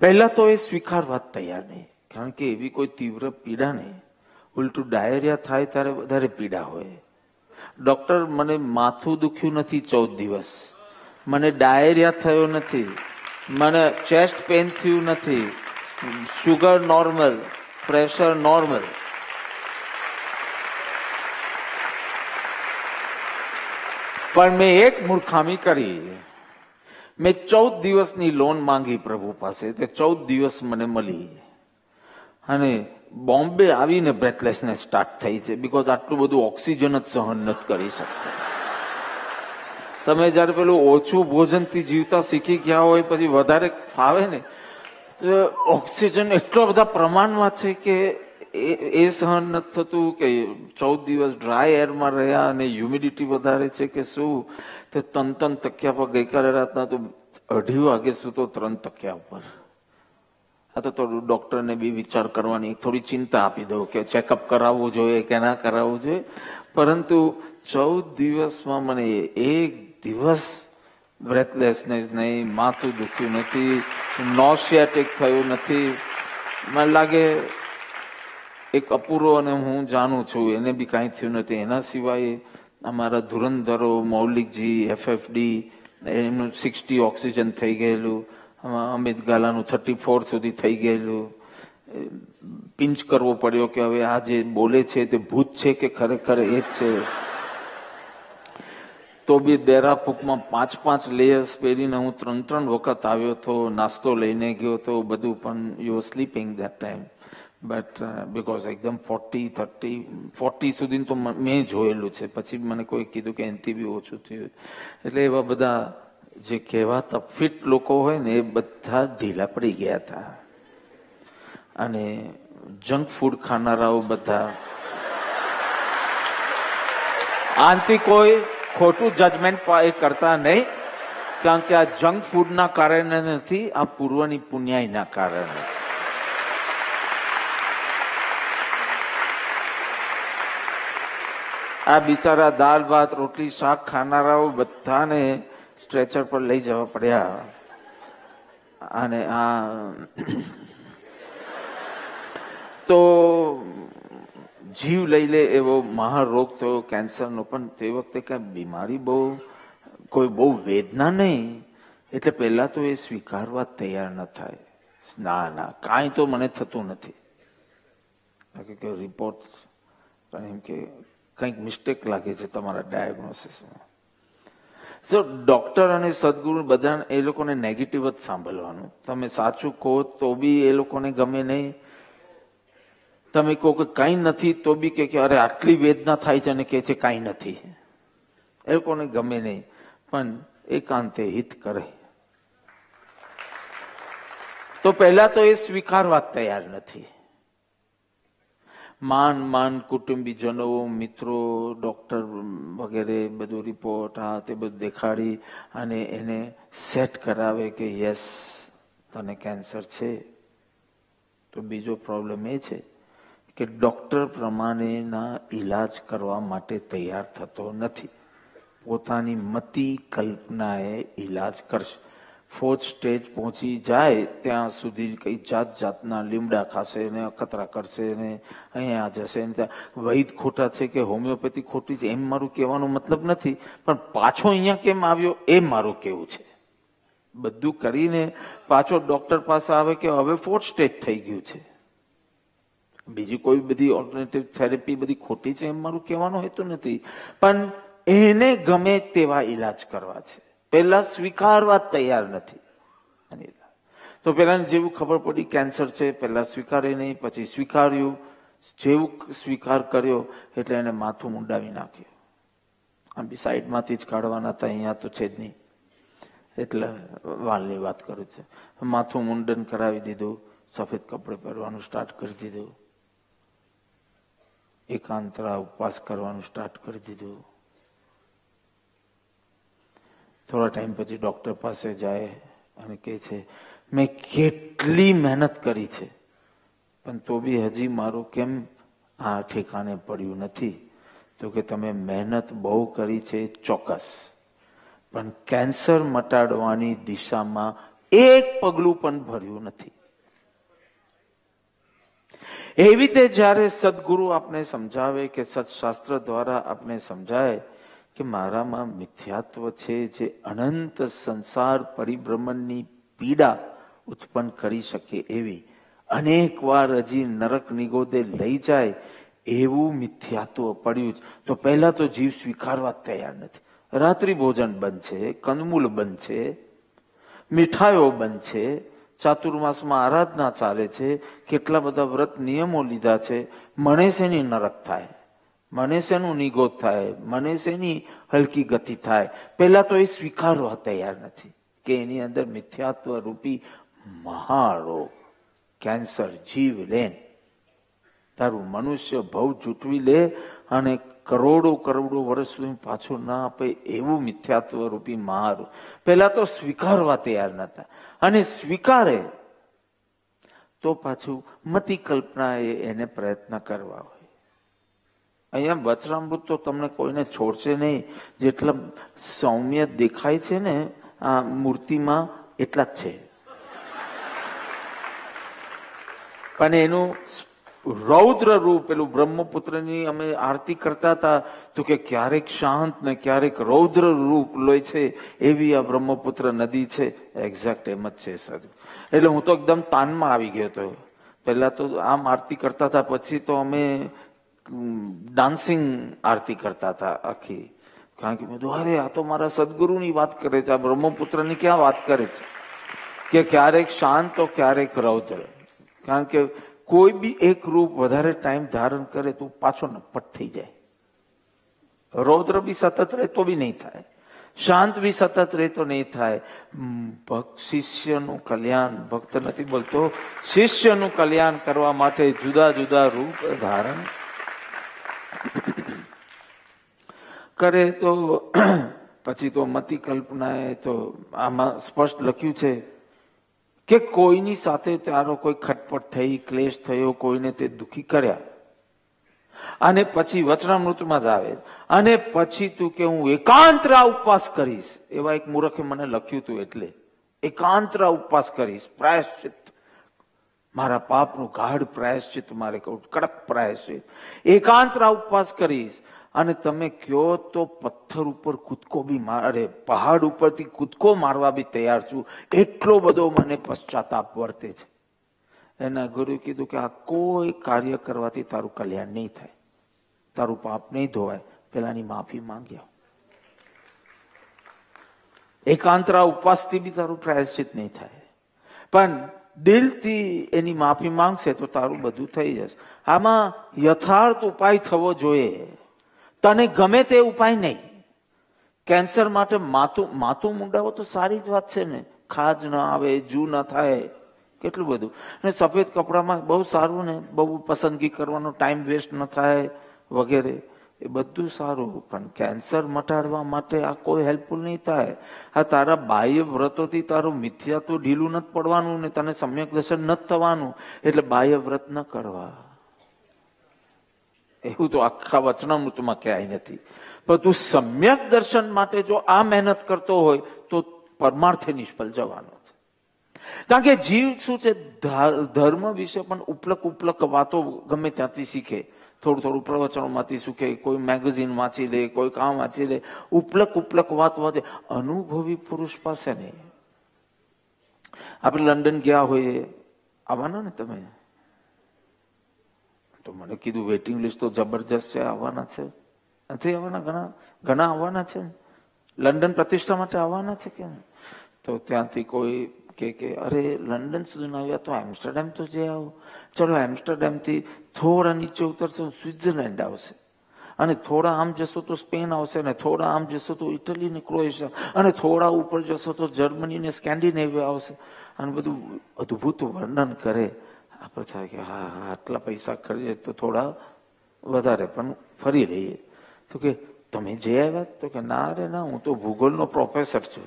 पहला तो ए स्वीकारवा तैयार नहीं, कारण के एवी कोई तीव्र पीड़ा नहीं, उल्टू डायरिया थाय त्यारे वधारे पीड़ा होय। डॉक्टर मने माथुं दुख्युं नथी 14 दिवस, मने डायरिया थयो नथी, मने चेस्ट पेन थयु नथी, शुगर नॉर्मल, प्रेशर नॉर्मल। पर मैं एक मूर्खामी करी, मैं 14 दिवस नी लोन मांगी प्रभु पास, 14 दिवस मने मली अने बॉम्बे आवीने ब्रेथलेसनेस स्टार्ट थई छे, बिकॉज आटलुं बधुं ऑक्सिजन ज सहन नथी करी शकता। तमे जारे पेलुं ओछुं भोजन थी जीवता सीखी गया होय पछी वधारे फावे ने तो ऑक्सिजन एटलो बधा प्रमाणमां छे के ए सहन नथी थतुं के 14 दिवस ड्राय एयर में रह्या अने ह्युमिडिटी वधारे छे के शुं तो तन तकिया पर गईकाले रातना तो 2:30 वागे सूतो 3 तकिया पर। आ तो थोड़ा डॉक्टर ने बी विचार करवानी, थोड़ी चिंता आपी दो के चेकअप कराववो जोईए के ना कराववो जोईए। परंतु 14 दिवस में मने एक दिवस ब्रेथलेसनेस नहीं, माथु दुख्यू नहीं, नॉशियाटिक थयु नहीं। मैं लगे एक अपूरो अने हूँ जानू छू एने बी काई थयु नहीं। एना सिवाय अमारा धुरंधरो मौलिक जी FFD एमनुं 60 ऑक्सिजन थई गयेलू, अमित गालानुं 34 सुधी थई गयेलू। पिंच करवो पड्यो के हवे आ जे बोले छे ते भूत छे के खरेखर ए ज छे। तो भी देरा फूक में 5-5 लेयर्स पहरी हूँ 3-3 वक्त आयो तो, नास्तो लईने गयो तो बधु, पण you were sleeping that time, but because एकदम 40 सुधी तो मैं जोयेलू है। पछी मैंने कोई कीधु के एनथी भी ओछू थयुं। एटले एवा बधा जे कहेवाता फिट लोको होय ने ए बधा ढीला पड़ी गया था अने जंक फूड खानाराओ बधा। आंती कोई खोटू जजमेंट करता नहीं, कारण के आ जंक फूड ना कारण नहीं, आ पूर्वनी पुण्याई ना कारण। आ बिचारा दाल भात रोटली शाक खानाराओ बधाने स्ट्रेचर पर लई जवा पड्या अने आ तो जीव लई ले एवो महारोग थयो कैंसर नो। पण ते वखते कई बीमारी कोई बहु वेदना नहीं, एटले पहला तो ए स्वीकारवा तैयार न थाय, ना काई तो मने थतुं नथी। के रिपोर्ट पण एम के कंईक मिस्टेक लागे छे तमारा डायग्नोसिस में। सो डॉक्टर अने सद्गुरु बधा ए लोकोने नेगेटिव ज सांभळवानुं। तमे साचुं कहो तो बी ए लोकोने गमे नहीं, तमे कहो के काई नथी तो बी के अरे आटली वेदना थाय छे अने कहे छे काई नथी, ए लोकोने गमे नहीं। पण एकांते हित करे। तो पहला तो ये स्वीकारवा तैयार नहीं। मान मान कुटुंबीजनो मित्रों डॉक्टर वगैरह बधु रिपोर्ट आ ते बधु देखाड़ी अने एने सेट करावे के यस तने कैंसर छे। तो बीजो प्रॉब्लम ए छे के डॉक्टर प्रमाणे ना इलाज करवा माटे तैयार थतो नथी। पोतानी मती कल्पनाए इलाज करशे। फोर्थ स्टेज पहुंची जाए त्यां सुधी कई जात जातना लीमड़ा खाशे ने अकतरा करशे ने अहींया जशे ने वैद्य खोटा छे के होमियोपेथी खोटी छे एम मारू कहेवानो मतलब नथी, पण पाछो अहींया केम आव्यो ए मारू कहेवुं छे। बधुं करीने पाछो डॉक्टर पासे आवे के हवे फोर्थ स्टेज थई गयुं छे। बीजी कोई बधी ऑल्टरनेटिव थेरेपी बधी खोटी छे एम मारू कहेवानो हेतु नथी, पण एने गमे तेवा इलाज करवा छे। पहला स्वीकारवा तैयार नहीं। तो पहला जेव खबर पड़ी कैंसर है, पहला स्वीकारे नहीं, पछी स्वीकार्यु, जेव स्वीकार कर्यो एटले एने माथुं मुंडावी नाख्युं। आम बी साइडमांथी ज काढवाना हता, अहींया तो छे ज नहीं, एटले वालनी वात करूं छे। माथुं मुंडन करावी दीधुं, सफेद कपड़े पहेरवानुं स्टार्ट करी दीधुं, एकांतरा उपवास करवानुं स्टार्ट करी दीधुं। थोड़ा टाइम पछी डॉक्टर पास जाए अने कहे छे मैं केटली मेहनत करी छे पण तो भी हजी मारो केम आ ठेकाने पड्यु नथी। तो के तमे मेहनत बहु करी छे चोक्कस, पण कैंसर मटाडवानी दिशामां एक पगलुं पण भर्युं नथी। एवी ते जारे सद्गुरु आपने समझावे के सत्शास्त्र द्वारा आपने समझाए कि मारा मां मिथ्यात्व छे जे अनंत संसार परिभ्रमणनी पीड़ा उत्पन्न करी शके एवी अनेक वार हजी नरक निगोदे लई जाए एवं मिथ्यात्व पड्युं। तो पहला तो जीव स्वीकारवा तैयार नथी। रात्रि भोजन बंद छे, कंदमूल बंद छे, मिठाईओ बंद छे, चातुर्मासमां आराधना चाले छे, केटला बधा व्रत नियमो लीधा छे। मने सेनी नरक थाय, मने सेनु निगोद थाय, मने सेनी हलकी गति थाय। पहला तो ये स्वीकारवा तैयार नथी के एनी अंदर मिथ्यात्व रूपी महारोग कैंसर जीव लेन तारू मनुष्य भव जूटवी ले अने करोड़ों करोड़ों वर्ष सुधी पाछो ना आपे एवं मिथ्यात्व रूपी महारोग पहला तो स्वीकारवा तैयार नता। अने स्वीकारे तो पाछू मती कल्पनाए एने प्रयत्न करवा होय। अहींया वचनामृत तो तमने कोईने छोड़शे नहीं। जेटला सौम्य देखाय छे ने आ मूर्तिमां एटला ज छे, पण एनु रौद्र रूप पेलू ब्रह्मपुत्रनी अमे आरती करता था तो के क्यारेक शांत ने क्यारेक रौद्र रूप लोय छे एवी आ ब्रह्मपुत्र नदी छे। एक्झेक्ट एम ज छे सर। एटले हूँ तो एकदम तानमां आवी गयो। तो पहला तो आम आरती करता था, पछी तो अमे डांसिंग आरती करता था आखी, कारण के मैं अरे आ तो मारा सदगुरु नी बात करे छे, ब्रह्मपुत्र नी क्या बात करे छे के क्यारेक शांत तो क्यारेक रौद्र। कारण के कोई भी एक रूप वधारे टाइम धारण करे तो पाछो नपट थी जाए। रौद्र भी सतत रहे तो भी नहीं थाय, शांत भी सतत रहे तो नहीं थाय। शिष्य नु कल्याण भक्त नहीं बोलतो, शिष्य नु कल्याण करवा माटे जुदा जुदा रूप धारण करे। तो पछी तो मती कल्पनाए तो आमां स्पष्ट लख्युं छे के कोईनी साथे त्यारो कोई खटपट थई, क्लेश थयो, कोईने ते दुखी कर्या। अने पछी वचनामृतमां जावे अने पछी तू के हूँ एकांतरा उपवास करीश। एवा एक मूर्खे मने लख्युं तू एटले एकांतरा उपवास करीश, प्रायश्चित मारा पाप नु गाढ़ प्रायश्चित मारे कड़क प्रायश्चित एकांतरा उपवास करीश। अने तमे क्यो तो पत्थर उपर कूदको भी मारे, पहाड़ उपर थी कूदको मारवा भी तैयार छूं, एटलो बधो मने पश्चाताप वर्ते छे। एना गुरुए कीधुं के आ कोई कार्य करवाथी तारुं कल्याण नहीं थाय, तारुं पाप नहीं धोवाय। पेलानी माफी मांग्या, एकांतरा उपवासथी बी तारुं प्रायश्चित नहीं थाय, पण दिल थी एनी माफी मांगशे तो तारुं बधुं थई जशे। आमां यथार्थ उपाय थवो जोईए, तने गमे ते उपाय नहीं। कैंसर माटे माथु माथु मुंडावो तो सारी ज बात छे ने, खाज ना आवे, जू ना थाय, केटलुं बधुं ने सफेद कपड़ामां बहु सारुं ने, बहु पसंदगी करवानो टाइम वेस्ट न थाय वगैरे ए बधुं सारुं, पण कैंसर मटाडवा माटे आ कोई हेल्पफुल नहीं थाय। आ तारा बाह्य व्रतोथी तारुं मिथ्यात्व ढीलुं नथी पडवानुं ने तने सम्यक दर्शन नथी थवानुं, एटले बाह्य व्रत न करवा। एवुं तो आखा वचनामृतमां कहेल नथी, परंतु सम्यक दर्शन माटे जो आ मेहनत करतो होय तो परमार्थे निष्फल जवानो छे। कारण के जीव शुं छे, धर्म विषे पण उपलक उपलक वातो गमे त्यांथी शीखे, थोडुं थोडुं प्रवचनोमांथी शीखे, कोई मेगेझीन वांची ले, कोई काम वांची ले, उपलक उपलक वात वांचे, अनुभवी पुरुष पासे नहीं। आपणे लंडन गया होय, आववाना ने तमे तो मने कीधुं वेटिंग लिस्ट तो जबरदस्त छे, आववाना छे, लंडन प्रतिष्ठा माटे आवाना छे के तो त्यांथी कोई के अरे लंडन सुधीना आव्या तो एम्स्टरडेम तो जे आओ, चलो एम्स्टरडेम थी थोड़ा नीचे उतरशो तो स्विट्जरलैंड आवशे, अने थोड़ा आम जशो तो स्पेन आवशे ने, थोड़ा आम जशो तो इटली ने क्रोएशिया, अने थोड़ा ऊपर जशो तो जर्मनी ने स्केन्डिनेविया आवशे, अने बधुं अद्भुत वर्णन करे। आपणे थाय के हा हा आटला पैसा खर्चे तो थोड़ा वधारे पण फरी लईए। तो के तमे जे आव्या तो के ना रे ना, हूँ तो भूगोल नो प्रोफेसर छू,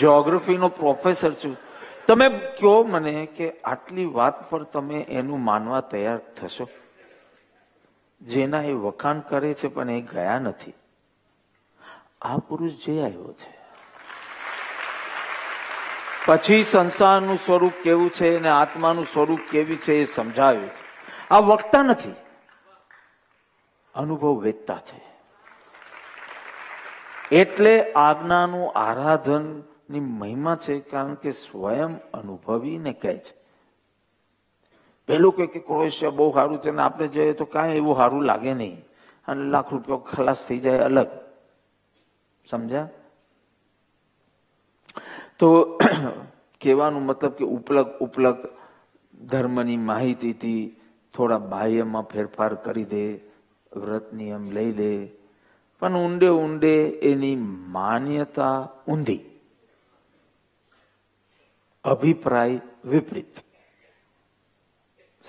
ज्योग्राफी नो प्रोफेसर छू, तमे क्यों मने के आटली वात पर तमे एनु मानवा तैयार थशो जेना ए वखाण करे छे पण ए गया नथी। आ पुरुष जे आव्यो छे पछी संसारनुं स्वरूप केवुं छे ने आत्मानुं स्वरूप केवी छे ए समजाव्युं छे। आ वक्ता नथी, अनुभव वेत्ता छे। एटले आज्ञानु आराधननी महिमा छे, कारण के स्वयं अनुभवी ने कहे छे। पेलो के क्रोएशिया बहु सारू छे ने आपणे जईए तो कांई एवुं सारू लागे नहीं अने लाख रुपया खलास थई जाए अलग, समझा? तो कहेवानुं मतलब के उपलक उपलक धर्मनी माहिती थी थोड़ा बाह्यमां फेरफार करी दे, व्रत नियम लई ले, पण ऊंडे ऊंडे एनी मान्यता ऊंधी, अभिप्राय विपरीत,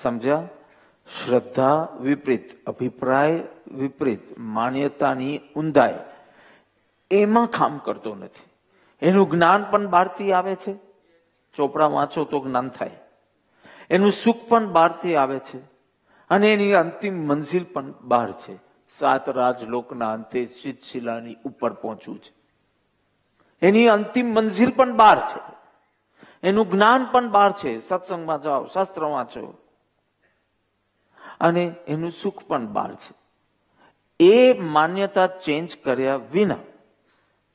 समझा? श्रद्धा विपरीत, अभिप्राय विपरीत, मान्यतानी ऊंधाई, एमां काम करतो नथी। एनुं ज्ञान पण बारथी आवे छे, ચોપડા વાંચો तो ज्ञान थाय, एनुं सुख पण बारथी आवे छे, अने एनी अंतिम मंजिल पण बाहर छे। सात राजलोकना अंते शीतशिलानी उपर पहुंचू छे, एनी अंतिम मंजिल पण बाहर छे, एनुं ज्ञान पण बाहर छे। सत्संगमां जाओ, शास्त्र वांचो, अने एनुं सुख पण बाहर छे। ए मान्यता चेन्ज कर्या विना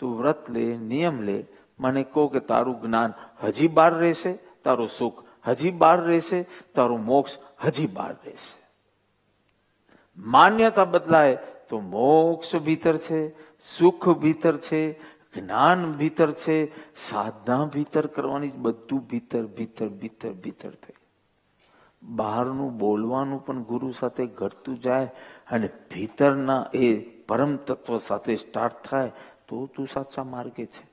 तू व्रत ले, नियम ले, मने कहो के तारुं ज्ञान हजी बाहर रहेशे, तारुं सुख हजी बाहर रहेशे, तारुं मोक्ष हजी बाहर रहेशे। मान्यता बदलाए तो मोक्ष भीतर छे, सुख भीतर छे, ज्ञान भीतर छे, साधना भीतर करवानी, बधुं भीतर भीतर भीतर भीतर थाय। બહારનું બોલવાનું પણ ગુરુ સાથે ઘટતું જાય અને ભીતરના એ પરમ તત્વ સાથે સ્ટાર્ટ થાય તો તું સાચા માર્ગે છે।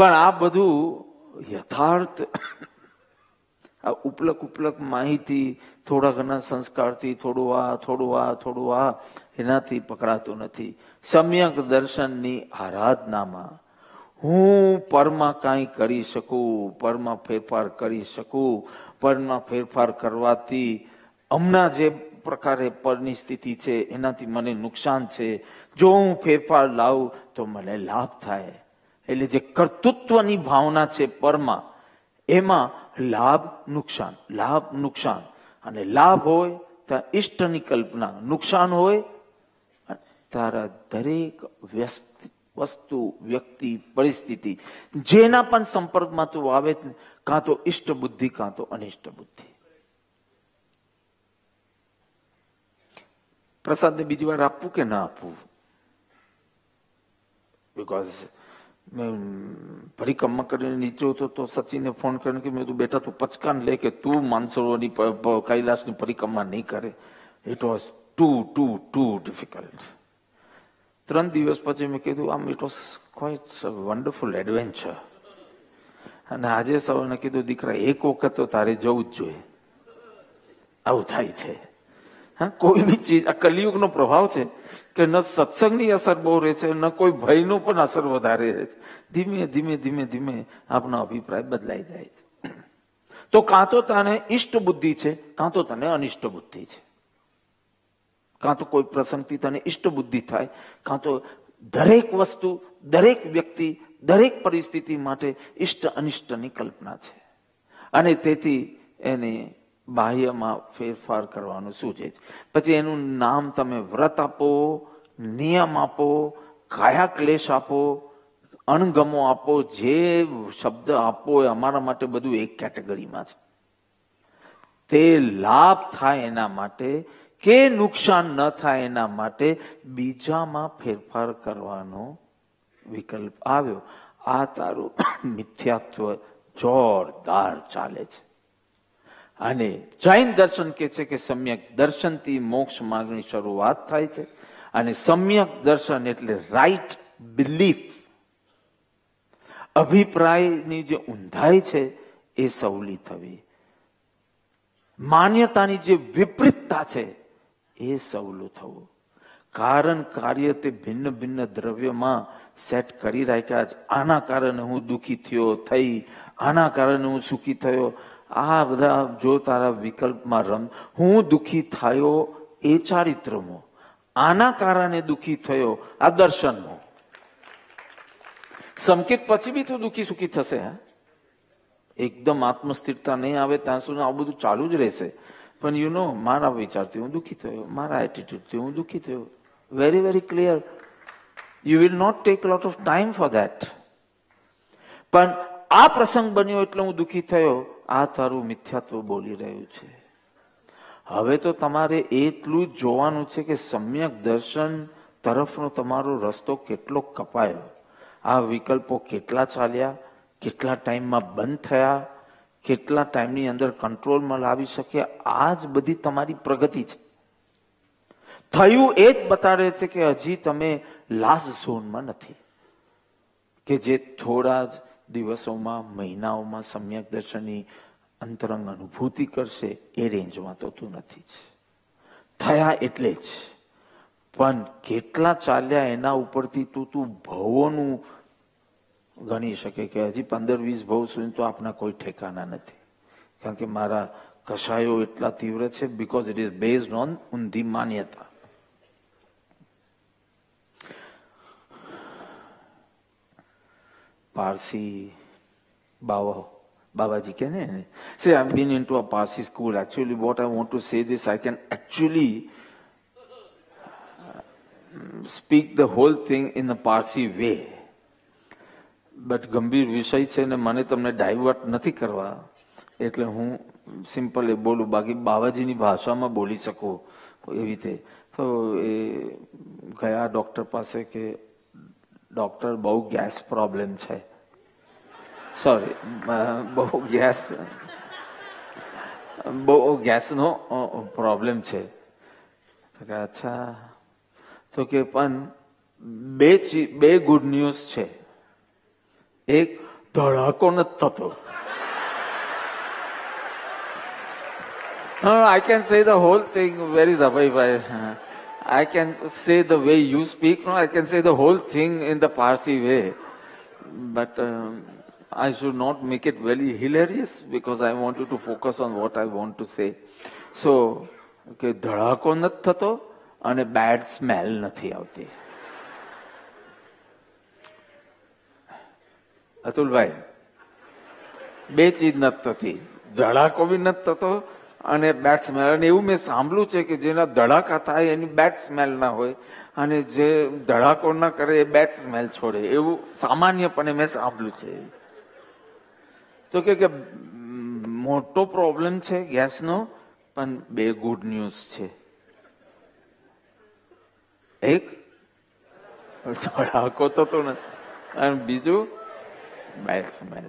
પણ આ બધું યથાર્થ उपलक उपलक माहिती थोड़ा घना संस्कार थी थोड़ा आ एनाथी पकड़ातो नथी। सम्यक दर्शन नी आराधना मां हूँ परमा काई करी शकूं, परमा फेरफार करी शकूं, परमा फेरफार करवाथी हमणा जे प्रकारे परनी स्थिति छे एनाथी मने नुकसान छे, जो हूँ फेरफार लावुं तो मने लाभ थाय। एटले जे कर्तृत्वनी भावना छे परमा, एमां लाभ नुकसान, लाभ नुकसान, अने लाभ होय तो इष्टनी कल्पना, नुकसान होय तारा दरेक वस्तु व्यक्ति परिस्थिति जेना पण संपर्कमां तू आवे कां तो इष्ट बुद्धि कां तो अनिष्ट बुद्धि। प्रसाद ने बीजी वार आपवू के ना आपवू, बिकॉज मैं परिक्रमा करीने नीचे उतरतो तो सचिने फोन करीने कि मैं तू बेटा तू पचकान ले के तू मानसरोवरनी कैलाशनी परिक्रमा नहीं करे। It was too difficult. ત્રણ દિવસ પછી મેં કીધું આમ it was quite wonderful adventure. અને આજે સૌને કીધું દીકરા એક વખત તો તારે જવું જ જોઈએ. આવું થાય છે. હા, કોઈ બી ચીજ આ કલિયુગનો પ્રભાવ છે કે ન સત્સંગની અસર બહુ રહે છે, ન કોઈ ભયનો પણ અસર વધારે રહે છે. ધીમે ધીમે ધીમે ધીમે આપનો અભિપ્રાય બદલાઈ જાય છે. તો કાં તો તને ઇષ્ટ બુદ્ધિ છે, કાં તો તને અનિષ્ટ બુદ્ધિ છે. કાં તો કોઈ પ્રસંગથી તને ઇષ્ટ બુદ્ધિ થાય, કાં તો દરેક વસ્તુ, દરેક વ્યક્તિ, દરેક પરિસ્થિતિ માટે ઇષ્ટ અનિષ્ટની કલ્પના છે. અને તેથી એને બાહ્યમાં ફેરફાર કરવાનું સૂચે છે. પછી એનું નામ તમે વ્રત આપો, નિયમ આપો, કાયા ક્લેશ આપો, અણગમો આપો, જે શબ્દ આપો એ અમારા માટે બધું એક કેટેગરીમાં છે. તે લાભ થાય એના માટે કે નુકસાન ન થાય એના માટે બીજામાં ફેરફાર કરવાનો વિકલ્પ આવ્યો. આ તારું મિથ્યાત્વ જોરદાર ચાલે છે. અને જૈન દર્શન કહે છે કે સમ્યક દર્શનથી મોક્ષ માર્ગની શરૂઆત થાય છે. અને સમ્યક દર્શન એટલે રાઇટ બિલીફ, અભિપ્રાયની જે ઊંધાઈ છે એ સવલી થવી, માન્યતાની જે વિપરીતતા છે એ સવલું થવું. કારણ કાર્ય તે ભિન્ન ભિન્ન દ્રવ્યમાં સેટ કરી રાખ્યા છે. આના કારણે હું દુઃખી થયો થઈ, આના કારણે હું સુખી થયો. આ બધા જો તારા વિકલ્પમાં રમ, હું દુઃખી થયો એ ચારિત્રમો, આના કારણે દુઃખી થયો આ દર્શનનો. સંકેત પછી બી તું દુઃખી સુખી થશે. હા, એકદમ આત્મસ્થિરતા નહીં આવે ત્યાં સુધી આ બધું ચાલુ જ રહેશે. પણ યુ નો, મારા વિચારથી હું દુઃખી થયો, મારા એટીટ્યુડથી હું દુઃખી થયો. Very very clear. You will not take lot of time for that. પણ આ પ્રસંગ બન્યો એટલે હું દુઃખી થયો, આ તારું મિથ્યાત્વ બોલી રહ્યું છે. હવે તો તમારે એટલું જ જોવાનું છે કે સમ્યક દર્શન તરફનો તમારો રસ્તો કેટલો કપાયો, આ વિકલ્પો કેટલા ચાલ્યા, કેટલા ટાઈમમાં બંધ થયા, કેટલા ટાઈમની અંદર કંટ્રોલમાં લાવી શકે. આ જ બધી તમારી પ્રગતિ છે. થયું એ જ બતાડે છે કે હજી તમે લાસ્ટ ઝોનમાં નથી, કે જે થોડા જ દિવસોમાં, મહિનાઓમાં સમ્યક દર્શનની અંતરંગ અનુભૂતિ કરશે એ રેન્જમાં તો તું નથી જ. થયા એટલે જ, પણ કેટલા ચાલ્યા એના ઉપરથી તું ભવોનું ગણી શકે કે હજી 15-20 ભાવ સુધી તો આપના કોઈ ઠેકાના નથી. કારણ કે મારા કષાયો એટલા તીવ્ર છે, because it is based on ઊંધી માન્યતા. પારસી બાબાજી કે ને, સે I been in to a Parsi school. Actually what I want to say this, I can actually speak the whole thing in a Parsi way. But ગંભીર વિષય છે ને મને તમને ડાયવર્ટ નથી કરવા, એટલે હું સિમ્પલ એ બોલું. બાકી બાવાજીની ભાષામાં બોલી શકું એવી રીતે તો એ ગયા ડૉક્ટર પાસે કે ડૉક્ટર બહુ ગેસ પ્રોબ્લેમ છે, સોરી બહુ ગેસનો પ્રોબ્લેમ છે. તો કે અચ્છા, તો કે પણ બે ગુડ ન્યૂઝ છે. એક, ધડાકો નથી થતો. I can say the whole thing. Where is Abhay? I can say the way you speak. No, I can say the whole thing in the Parsi way. But I should not make it very hilarious because I want you to focus on what I want to say. So, okay, ધડાકો નથી થતો અને bed smell નથી આવતી. અતુલભાઈ, બે ચીજ નથી થતી, ધડાકો બી નથી થતો અને બેડ સ્મેલ. અને એવું મેં સાંભળ્યું છે કે જેના ધડાકા થાય એની બેડ સ્મેલ ના હોય, અને જે ધડાકો ના કરે એ બેડ સ્મેલ છોડે, એવું સામાન્યપણે મેં સાંભળ્યું છે. તો કે મોટો પ્રોબ્લેમ છે ગેસનો, પણ બે ગુડ ન્યૂઝ છે. એક, ધડાકો થતો નથી, અને બીજું બેડ સ્મેલ.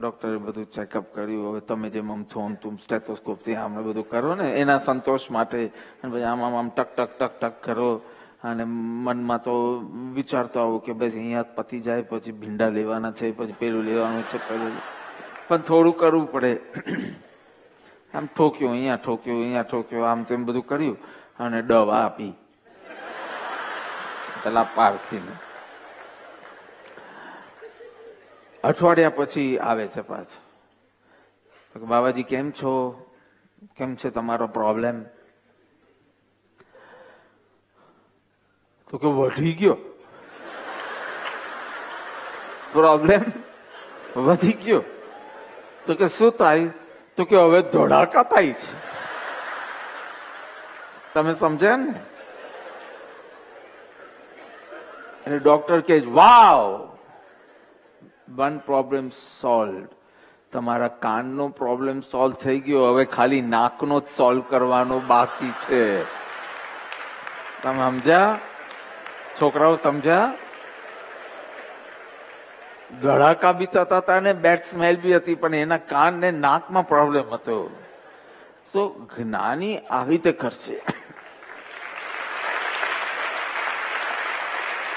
ડોક્ટરે બધું ચેકઅપ કર્યું. હવે તમે જે મમથું સ્ટેથોસ્કોપથી આમને બધું કરો ને એના સંતોષ માટે, અને પછી આમ આમ ટક ટક ટક ટક કરો અને મનમાં તો વિચારતો આવું કે બસ અહીંયા પતી જાય, પછી ભીંડા લેવાના છે, પછી પેલું લેવાનું છે, પેલું. પણ થોડું કરવું પડે. આમ ઠોક્યું, અહીંયા ઠોક્યું, અહીંયા ઠોક્યું, આમ તેમ બધું કર્યું અને દવા આપી પેલા પારસીને. અઠવાડિયા પછી આવે છે પાછો, બાબાજી કેમ છો, કેમ છે તમારો પ્રોબ્લેમ? તો કે વધી ગયો પ્રોબ્લેમ, વધી ગયો. તો કે શું થાય? તો કે હવે ધોળાકા થાય છે. તમે સમજ્યા ને? અને ડોક્ટર કે વાવ, વન પ્રોબ્લેમ સોલ્વ. તમારા કાનનો પ્રોબ્લેમ સોલ્વ થઈ ગયો, હવે ખાલી નાકનો જ સોલ્વ કરવાનો બાકી છે. તમે સમજ્યા? છોકરાઓ સમજ્યા? ગળાકા બી થતા હતા ને બેડ સ્મેલ બી હતી, પણ એના કાન ને નાકમાં પ્રોબ્લેમ હતો. તો જ્ઞાની આવી રીતે કરશે.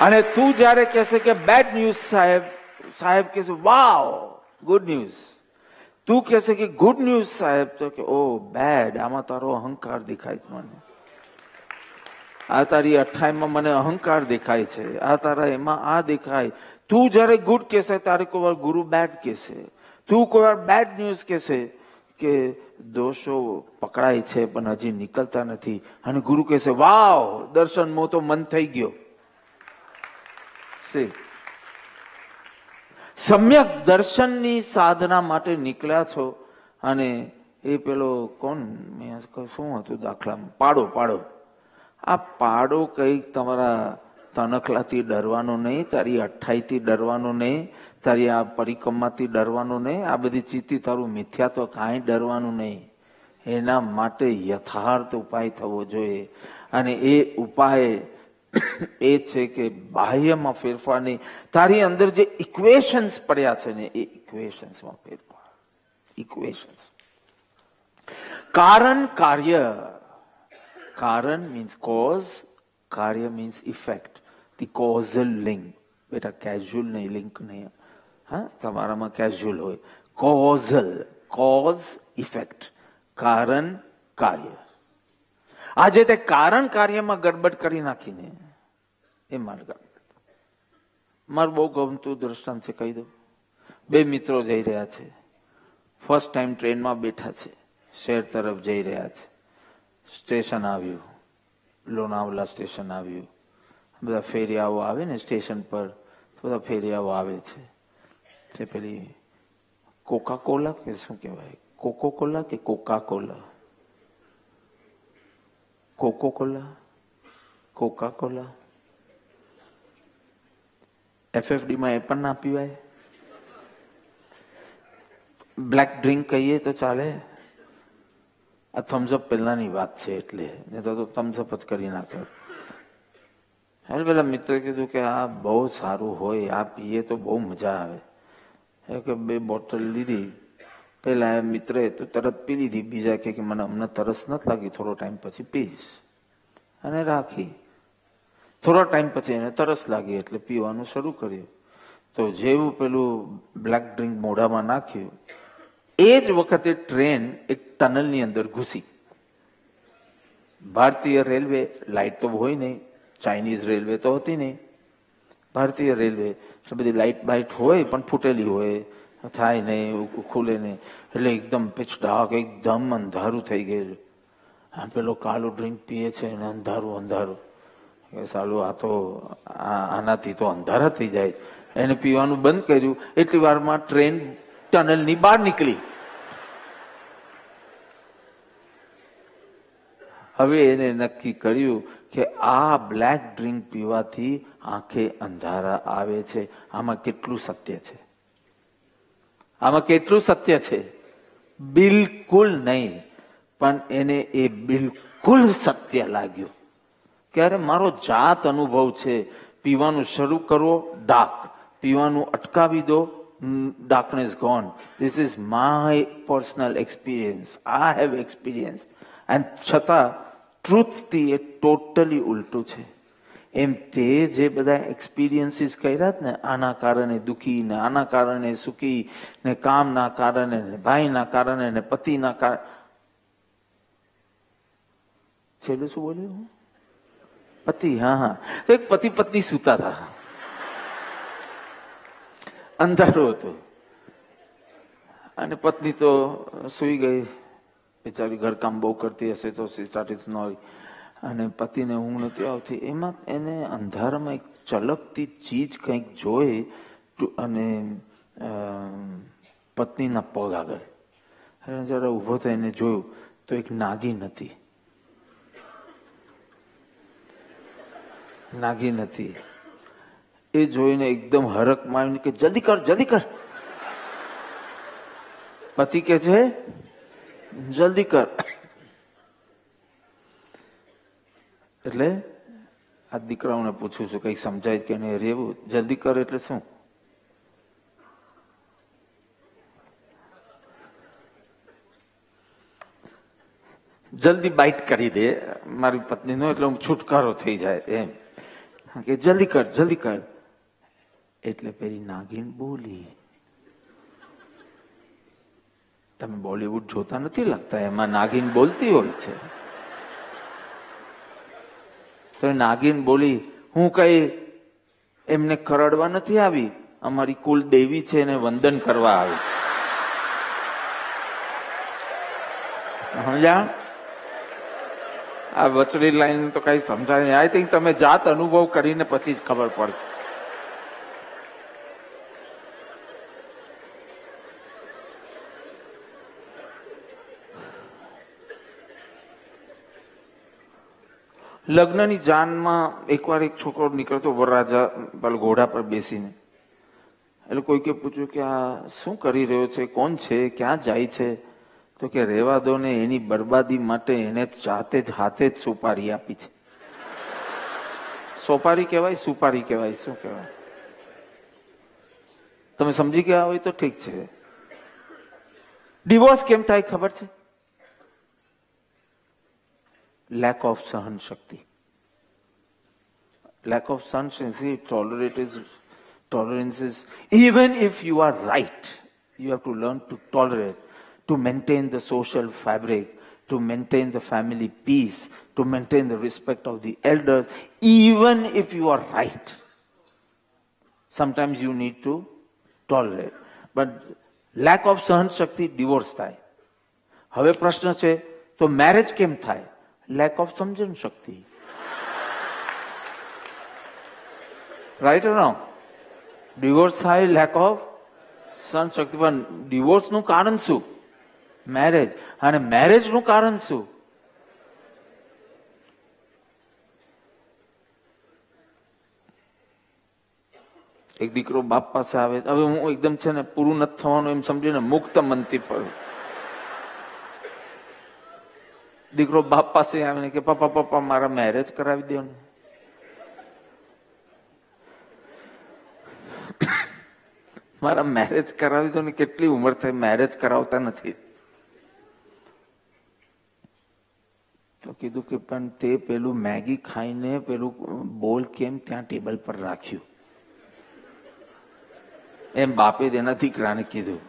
અને તું જયારે કહેશે કે બેડ ન્યૂઝ સાહેબ, સાહેબ કહેશે વાવ ગુડ ન્યૂઝ. તું કહેશે કે ગુડ ન્યૂઝ સાહેબ, તો કે ઓ બેડ, આમાં તારો અહંકાર દેખાય છે મને. આ તારી અઠાઈમાં મને અહંકાર દેખાય છે, આ તારા એમાં આ દેખાય. તું જ્યારે ગુડ કહેશે તારે કોઈ વાર ગુરુ બેડ કહેશે, તું કોઈ વાર બેડ ન્યૂઝ કહેશે કે દોષો પકડાય છે પણ હજી નીકળતા નથી, અને ગુરુ કહેશે વાવ દર્શન, મો તો મન થઈ ગયો. સે સમ્યક દર્શનની સાધના માટે નીકળ્યા છો. અને એ પેલો કોણ, શું હતું દાખલામાં, પાડો. પાડો, આ પાડો કંઈક તમારા તનખલાથી ડરવાનો નહીં, તારી અઠ્ઠાઈથી ડરવાનો નહીં, તારી આ પરિક્રમાથી ડરવાનો નહીં, આ બધી ચીજથી તારું મિથ્યા તો કાંઈ ડરવાનું નહીં. એના માટે યથાર્થ ઉપાય થવો જોઈએ, અને એ ઉપાય એ છે કે બાહ્યમાં ફેરફાર નહીં, તારી અંદર જે ઇક્વેશન્સ પડ્યા છે ને એ ઇક્વેશન્સમાં ફેરફાર. ઇક્વેશન્સ, કારણ કાર્ય. કારણ મીન્સ કોઝ, કાર્ય means effect, the causal link. બેટા કેઝ્યુઅલ નહીં, લિંક નહીં, હા તમારામાં કેઝ્યુઅલ હોય. કોઝલ, કોઝ ઇફેક્ટ, કારણ કાર્ય. આજે તે કારણ કાર્યમાં ગડબડ કરી નાખીને એ મારું ગડબડ. મારું બહુ ગમતું દ્રષ્ટાંત છે, કહી દઉં. બે મિત્રો જઈ રહ્યા છે, ફર્સ્ટ ટાઈમ ટ્રેનમાં બેઠા છે, શહેર તરફ જઈ રહ્યા છે. સ્ટેશન આવ્યું, લોનાવલા સ્ટેશન આવ્યું. બધા ફેરિયાઓ આવે ને સ્ટેશન પર, તો બધા ફેરિયાઓ આવે છે. તે પેલી કોકાકોલા કે શું કહેવાય, કોકોકોલા કે કોકાકોલા, કોકોકોલા, કોકાકોલા. FFDમાં એ પણ ના પીવાય. બ્લેક ડ્રિંક કહીએ તો ચાલે. આ થમ્સઅપ પહેલાની વાત છે, એટલે ને તો થમ્સઅપ જ કરી નાખ્યો. હવે પેલા મિત્રે કીધું કે આ બહુ સારું હોય, આ પીએ તો બહુ મજા આવે. એ કે બે બોટલ લીધી. પેલા મિત્રે તો તરત પી લીધી, બીજા કે મને હમણાં તરસ નથી લાગી, થોડો ટાઈમ પછી પીશ, અને રાખી. થોડો ટાઈમ પછી એને તરસ લાગી એટલે પીવાનું શરૂ કર્યું. તો જેવું પેલું બ્લેક ડ્રિંક મોઢામાં નાખ્યું એ જ વખતે ટ્રેન એક ટનલની અંદર ઘૂસી. ભારતીય રેલવે, લાઇટ તો હોય નહીં, ચાઇનીઝ રેલવે તો હતી નહીં, ભારતીય રેલવે. બધી લાઇટ બાઇટ હોય પણ ફૂટેલી હોય, થાય નહીં, ખુલે નહીં, એટલે એકદમ પીછ ડાક, એકદમ અંધારું થઈ ગયેલું. આ પેલો કાળો ડ્રિંક પીએ છે અને અંધારું અંધારું. સાલું આ તો આનાથી તો અંધારા થઈ જાય. એને પીવાનું બંધ કર્યું, એટલી વારમાં ટ્રેન ટનલની બહાર નીકળી. હવે એને નક્કી કર્યું કે આ બ્લેક ડ્રિંક પીવાથી આંખે અંધારા આવે છે. આમાં કેટલું સત્ય છે? આમાં કેટલું સત્ય છે? બિલકુલ નહીં. પણ એને એ બિલકુલ સત્ય લાગ્યું કે અરે મારો જાત અનુભવ છે. પીવાનું શરૂ કરો ડાક, પીવાનું અટકાવી દો doctrine is gone. This is my personal experience. I have experienced. And છતાં ટ્રુથથી એ ટોટલી ઉલટું છે. એમ તે જે બધા એક્સપિરિયન્સીસ કર્યા ને આના કારણે દુઃખી ને આના કારણે સુખી ને કામના કારણે ને ભાઈના કારણે ને પતિના કારણે છેલ્લું શું બોલ્યું? પતિ. હા હા, તો એક પતિ પત્ની સૂતા હતા, અંધારું હતું અને પત્ની તો સૂઈ ગઈ, બિચારી ઘરકામ બહુ કરતી હશે તો નો, અને પતિને ઊંઘ નથી આવતી. એમાં એને અંધારામાં એક ચલકતી ચીજ કંઈક જોઈ અને પત્નીના પગ આગળ અને જરા ઊભો થઈને જોયું તો એક નાગીન હતી. નાગીન હતી એ જોઈને એકદમ હરખ મારીને કે જલ્દી કર જલ્દી કર. પતિ કે છે જલ્દી કર. એટલે આ દીકરાઓને પૂછું છું કઈ સમજાય કે નહીં, રેવું જલ્દી કર એટલે શું? જલ્દી બાઇટ કરી દે મારી પત્નીનો એટલે હું છુટકારો થઈ જાય એમ કે જલ્દી કર જલ્દી કર. એટલે પેલી નાગીન બોલી. તમે બોલિવૂડ જોતા નથી લાગતા, એમાં નાગીન બોલતી હોય છે. તો નાગીન બોલી, હું કઈ એમને કરડવા નથી આવી, અમારી કુલ દેવી છે એને વંદન કરવા આવી. સમજા? આ વચડી લાઈન તો કઈ સમજાય નહીં. આઈ થિંક તમે જાત અનુભવ કરીને પછી જ ખબર પડશે. લગ્નની જાનમાં એકવાર એક છોકરો નીકળતો વરરાજા પેલા ઘોડા પર બેસીને, એટલે કોઈકે પૂછ્યું કે આ શું કરી રહ્યો છે, કોણ છે, ક્યાં જાય છે? તો કે રહેવા દો ને, એની બરબાદી માટે એને જાતે જ હાથે જ સોપારી આપી છે. સોપારી કહેવાય, સુપારી કહેવાય, શું કહેવાય? તમે સમજી ગયા હોય તો ઠીક છે. ડિવોર્સ કેમ થાય ખબર છે? lack of sahan shakti. Lack of sahan tolerance is, even if you are right, you have to learn to tolerate, to maintain the social fabric, to maintain the family peace, to maintain the respect of the elders, even if you are right. Sometimes you need to tolerate. But lack of sahan shakti, divorce thai. Have prashna che, to marriage kem thai? Lack of samjhan shakti. Right or wrong? Divorce hai lack of samjhan shakti. But divorce nu karan su? Marriage. And marriage nu karan su? Ek dikro bap પાસે આવે, હવે હું એકદમ છે ને પૂરું નથી થવાનું એમ સમજીને મુક્ત મનથી પડું. દીકરો બાપ પાસે આવીને કે પપ્પા પપ્પા મારા મેરેજ કરાવી દો ને. મારા મેરેજ કરાવી દો ને. કેટલી ઉંમર થઈ મેરેજ કરાવતા નથી. તો કીધું કે પણ તે પેલું મેગી ખાઈને પેલું બોલ કેમ ત્યાં ટેબલ પર રાખ્યું? એમ બાપે તેના દીકરાને કીધું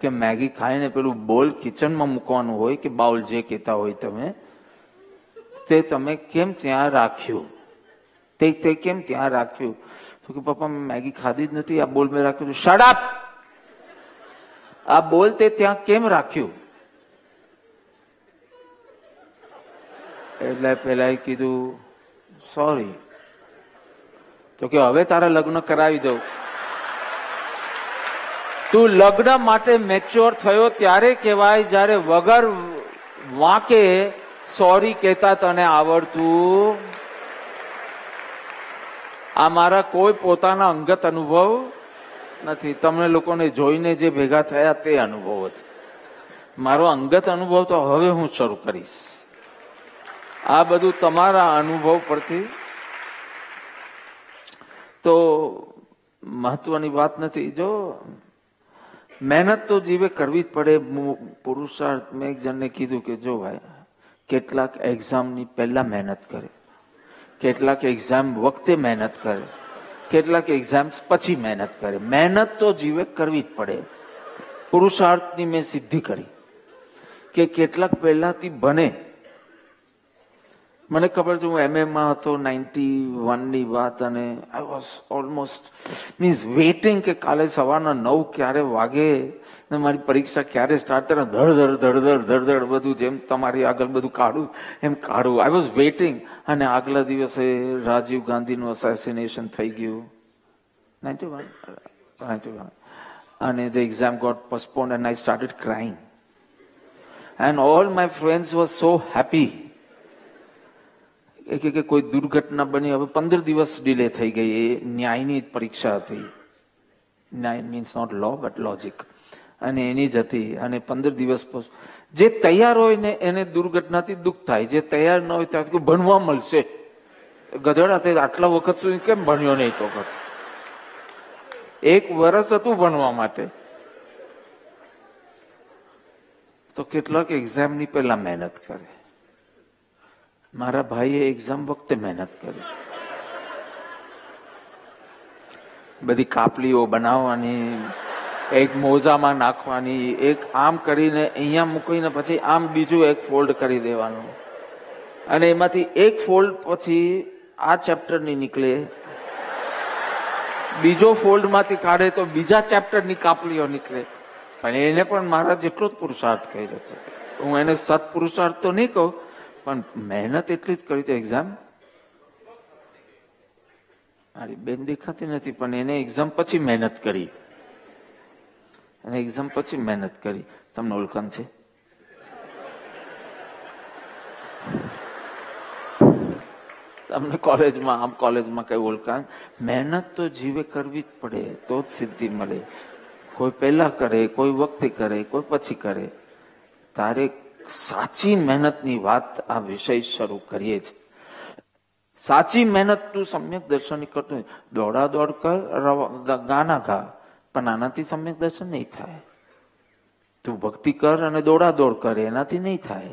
કે મેગી ખાઈને પેલું બોલ કિચનમાં મૂકવાનું હોય કે બાઉલ જે કહેતા હોય તમે, તે તમે કેમ ત્યાં રાખ્યું? તે કેમ ત્યાં રાખ્યું? તો કે પપ્પા મેં મેગી ખાધી જ નથી, આ બોલ મેં રાખ્યું. Shut up! આ બોલ તે ત્યાં કેમ રાખ્યું? એટલે પેલા એ કીધું સોરી. તો કે હવે તારા લગ્ન કરાવી દઉં. તું લગ્ન માટે મેચ્યોર થયો ત્યારે કહેવાય, જ્યારે વગર વાંકે સોરી કહેતા તને આવડતું. આ મારા કોઈ પોતાના અંગત અનુભવ નથી, તમને લોકોને જોઈને જે ભેગા થયા તે અનુભવ છે. મારો અંગત અનુભવ તો હવે હું શરૂ કરીશ. આ બધું તમારા અનુભવ પરથી. તો મહત્વની વાત નથી। જો મહેનત તો જીવે કરવી જ પડે। પુરુષાર્થ મેં એક જણને કીધું કે જો ભાઈ કેટલાક એક્ઝામની પહેલા મહેનત કરે, કેટલાક એક્ઝામ વખતે મહેનત કરે, કેટલાક એક્ઝામ પછી મહેનત કરે। મહેનત તો જીવે કરવી જ પડે। પુરુષાર્થની મેં સિદ્ધિ કરી કે કેટલાક પહેલાથી બને। મને ખબર છે હું એમએમાં હતો 91ની વાત અને I was almost means waiting કે કાલે સવારના 9 ક્યારે વાગે ને મારી પરીક્ષા ક્યારે સ્ટાર્ટ થાય। ધડધડ ધડધડ ધડધડ બધું જેમ તમારી આગળ બધું કાઢું એમ કાઢું। આઈ વોઝ વેઇટિંગ અને આગલા દિવસે રાજીવ ગાંધીનું એસેસિનેશન થઈ ગયું 91 અને the exam got postponed and I started crying and all my friends was so happy. एक एक कोई दुर्घटना बनी। अब 15 दिवस डिले थी गई। ये न्यायनी परीक्षा थी। न्याय means not law but logic. अने एनी जती अने 15 दिवस जे तैयार होय ने एने दुर्घटना थी दुख थाय। जे तैयार न होय त्याने भणवा मळशे। गधेड़ा ते आटला वखत सुधी केम भण्यो नहीं। तो एक वर्ष हतुं भणवा माटे। तो केटलाक एग्जाम नी पहेला मेहनत करे। मारा भाई एग्जाम वक्त मेहनत करी। बधी कापलीओ बनावानी, एक मोजामां नाखवानी, एक आम करीने अहींया मूकीने पछी आम बीजो एक फोल्ड करी देवानो अने एमांथी एक फोल्ड पछी आ चेप्टर नी निकले। बीजो फोल्ड मांथी काढे तो बीजा चेप्टर नी कापलीओ निकले। पण एने पण मारा जेटलो पुरुषार्थ कर्यो छे। हुं एने सत्पुरुषार्थ तो नहीं कहूँ पण मेहनत एटली ज करी। तो एग्जाम मारी बेन देखाती नथी पण एने एग्जाम पछी मेहनत करी। अने एग्जाम पछी मेहनत करी। तमने ओळखाण छे। तमने कॉलेजमां आम कॉलेजमां कई ओळखाण। मेहनत तो जीवे करवी ज पड़े तो ज सिद्धी मळे। कोई पहेला करे, कोई वखते करे, कोई पछी करे। तारे साची मेहनतनी वात आ विषय शुरू करिए। साची मेहनत तू सम्यक दर्शन करतो। दौड़ा दौड़ कर गाना गा पण आनाथी सम्यक दर्शन नहीं थाय। तू भक्ति कर अने दौड़ा दौड़ करे एनाथी नहीं थाय।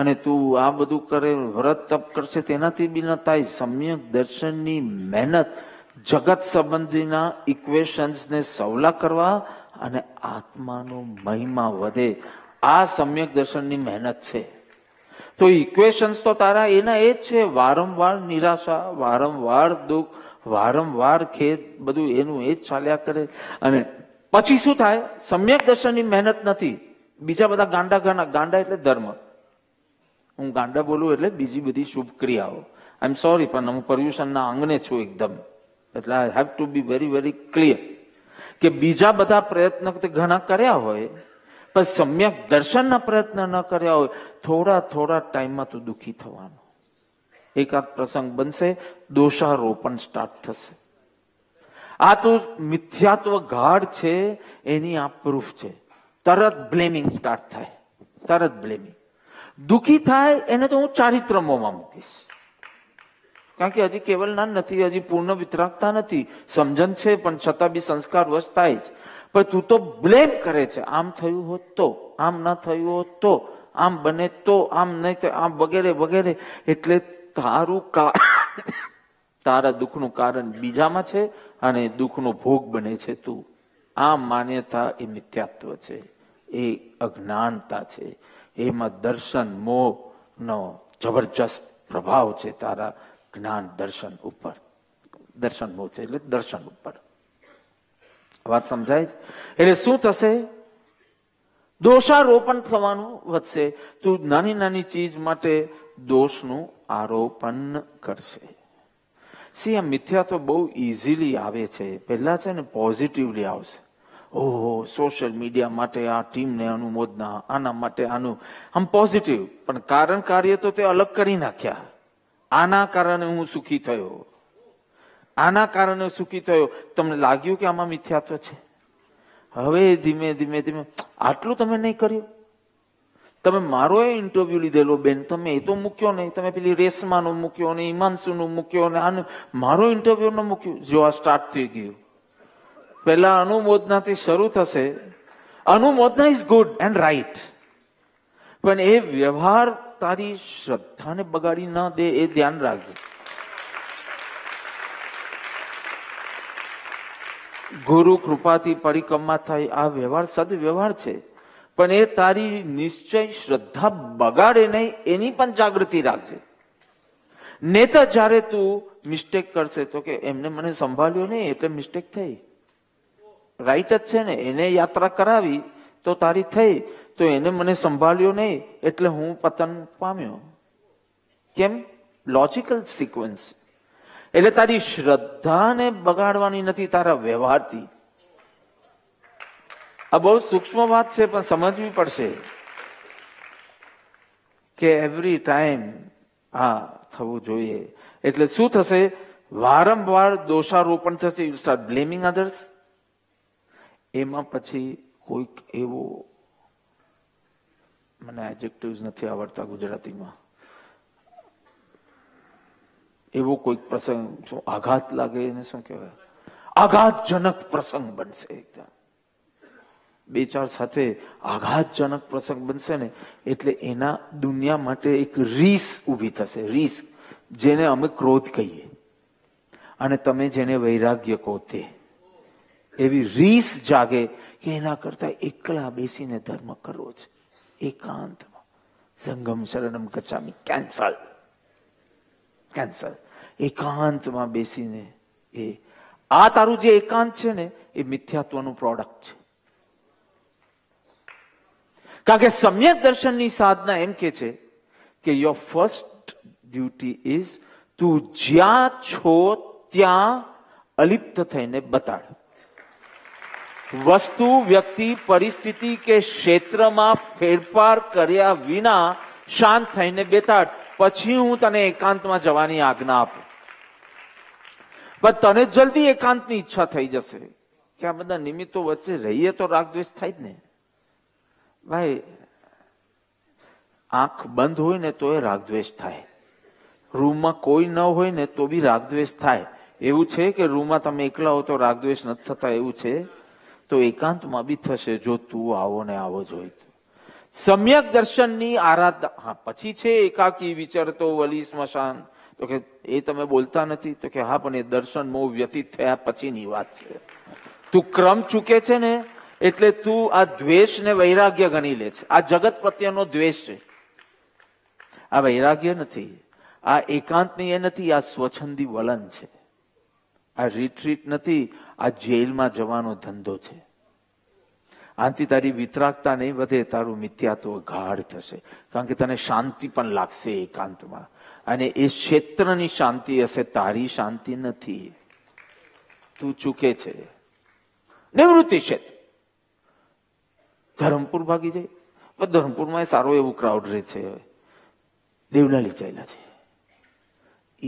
अने तू आ बधुं करे व्रत तप करशे तेनाथी बी न थाय। सम्यक दर्शननी मेहनत जगत संबंधीना इक्वेशन्स ने सवला करवा अने आत्मानो महिमा वधे आ सम्यक दर्शननी मेहनत छे। तो इक्वेशन्स तो तारा एना ए छे। वारंवार निराशा, वारंवार दुख, वारंवार खेद बधुं एनुं ए चाल्या करे। अने पछी शुं थाय? सम्यक दर्शननी मेहनत नथी। बीजा बधा गांडा गाना। गांडा एटले धर्म। हूँ गांडा बोलूं एटले बीजी बधी शुभ क्रियाओं। आई एम सॉरी पण हूँ पर्युषणना आंगणे छुं एकदम। एटले I have to be very very clear के बीजा बधा प्रयत्न घणा कर्या होय पर सम्यक दर्शन ना प्रयत्न न कर्या होय थोड़ा थोड़ा टाइम में तो दुखी थवानो। एकाद प्रसंग बनशे दोषारोपण स्टार्ट थशे। आ तो मिथ्यात्व गाढ़ छे एनी आ प्रूफ छे। तरत ब्लेमिंग स्टार्ट थाय। तरत ब्लेमिंग दुखी थाय एने तो हूँ चारित्रमो में मूकीश। कारण के हजी केवल ना नथी, हजी पूर्ण वितरागता नथी। समझन छे पण छतां बी संस्कार वश थाय ज। पर तू तो ब्लेम करे छे। आम थयु होत तो, आम न थयु होत तो, आम बने तो, आम नहीं तो, आम वगैरे वगैरे। एटले तारू तारा दुखनु कारण बीजामां छे अने दुखनो भोग बने छे तू। आ मान्यता ए मिथ्यात्व छे, ए अज्ञानता छे। एमां दर्शन मोहनो जबरदस्त प्रभाव छे तारा ज्ञान दर्शन उपर। दर्शन मोह छे एटले दर्शन उपर। વાત સમજાય છે? એટલે શું થશે? દોષારોપણ થવાનું વધશે। તું નાની નાની ચીજ માટે દોષનું આરોપણ કરશે। સી આ મિથ્યા તો બહુ ઇઝીલી આવે છે। પહેલા છે ને પોઝિટિવલી આવશે। ઓહો સોશિયલ મીડિયા માટે આ ટીમને અનુમોદના, આના માટે આનું, આમ પોઝિટિવ। પણ કારણ કાર્ય તો તે અલગ કરી નાખ્યા। આના કારણે હું સુખી થયો, આના કારણે સુખી થયો। તમને લાગ્યું કે આમાં મિથ્યાત્વ છે? હવે ધીમે ધીમે ધીમે આટલું તમે નહીં કર્યું। તમે મારો એ ઇન્ટરવ્યુ લીધેલો બેન, તમે એ તો મૂક્યો નહીં। તમે પેલી રેશમાનો મૂક્યો ને, હિમાંશુનો મૂક્યો ને, આનો મારો ઇન્ટરવ્યુ ન મૂક્યો। જો આ સ્ટાર્ટ થઈ ગયું पहला अनुमोदना थी शुरू थशे। अनुमोदना इज गुड एंड राइट, पण ए व्यवहार तारी श्रद्धा ने बगाड़ी ना दे, ए ध्यान राखजे। गुरु कृपा थी परिक्रमा थाय आ व्यवहार सद्व्यवहार छे, पण ए तारी निश्चय श्रद्धा बगाड़े नहीं एनी पण जागृति राखजे। नेता जारे तू मिस्टेक करशे तो के एमने मने संभाळ्यो नहीं एटले मिस्टेक थई, राइट ज छे ने, एने यात्रा करावी तो तारी थई, तो एने मने संभाळ्यो नहीं एटले हूँ पतन पाम्यो। केम? Logical sequence. एटले तारी श्रद्धा ने बगाड़वानी नथी तारा व्यवहार थी। आ बहुत सूक्ष्म बात छे पण समझवी पड़शे के एवरी टाइम आ थवू जोईए। एटले शुं थशे, वारंवार दोषारोपण थशे, यू स्टार्ट ब्लेमिंग अदर्स। एमां पछी कोईक एवो, मने एडजेक्टिव्स नथी आवडता गुजरातीमां, एवो कोईक प्रसंग जो आघात लागे एने शुं कहेवाय, आघातजनक प्रसंग बनशे। एकदम बे चार साथे आघातजनक प्रसंग बनशे ने एटले एना दुनिया माटे एक रीस ऊभी थशे। रीस जेने अमे क्रोध कहीए अने तमे जेने वैराग्य कहो ते, एवी रीस जागे के एना करता एकला बेसीने धर्म करवो छे, एकांतमां। संगम शरणम गच्छामी कैंसल कैंसल, एकांतमां बेसीने। ए आ तारुं जे एकांत छे ने ए मिथ्यात्वनुं प्रोडक्ट छे। कारण के सम्यक दर्शननी साधना एम के छे के योर फर्स्ट ड्यूटी इज तू ज्या छो त्या अलिप्त थईने बताड। वस्तु, व्यक्ति, परिस्थिति के क्षेत्र में फेरफार कर्या विना शांत थईने बेताड, पछी हूँ तने एकांत में जवानी आज्ञा आपू। पण तने जल्दी एकांतनी इच्छा थई जशे के आ बधा निमित्तो वच्चे रहीए तो राग द्वेष थाय ज ने। भाई आंख बंद होय ने तो रागद्वेष थाय, रूम में कोई न होय ने तो भी रागद्वेष थाय। एवुं छे के रूम में तमे एकला हो तो रागद्वेष नथी थता, एवुं छे तो एकांत में भी थशे जो तू आवो ने आवो जोई। सम्यक दर्शननी आराधना। हाँ, पछी छे एकाकी विचरतो वली स्मशान, तो के ए तमे बोलता नथी, तो के हाँ पण ए दर्शन मोह व्यतीत थया पछीनी वात छे। तू क्रम चूके छे ने एटले तू आ द्वेष ने वैराग्य गणी ले छे। आ जगत प्रत्येनो द्वेष छे, आ वैराग्य नथी, आ एकांतनी ए नथी, आ स्वच्छंदी वलन छे, आ रिट्रीट नथी, आ जेल में जवानो धंधो छे। आंती तारी वितरागता नहीं वधे, तारू मिथ्यात्व गाढ़ थशे, कारण के तने शांति पण लागशे एकांत में, अने ए क्षेत्रनी शांति हशे, तारी शांति नथी। तू चूके छे। निवृत्ति क्षेत्र धरमपुर भागी जाए, पर धरमपुर में सारो एवो क्राउड रहे छे, देवलाली चाल्या छे,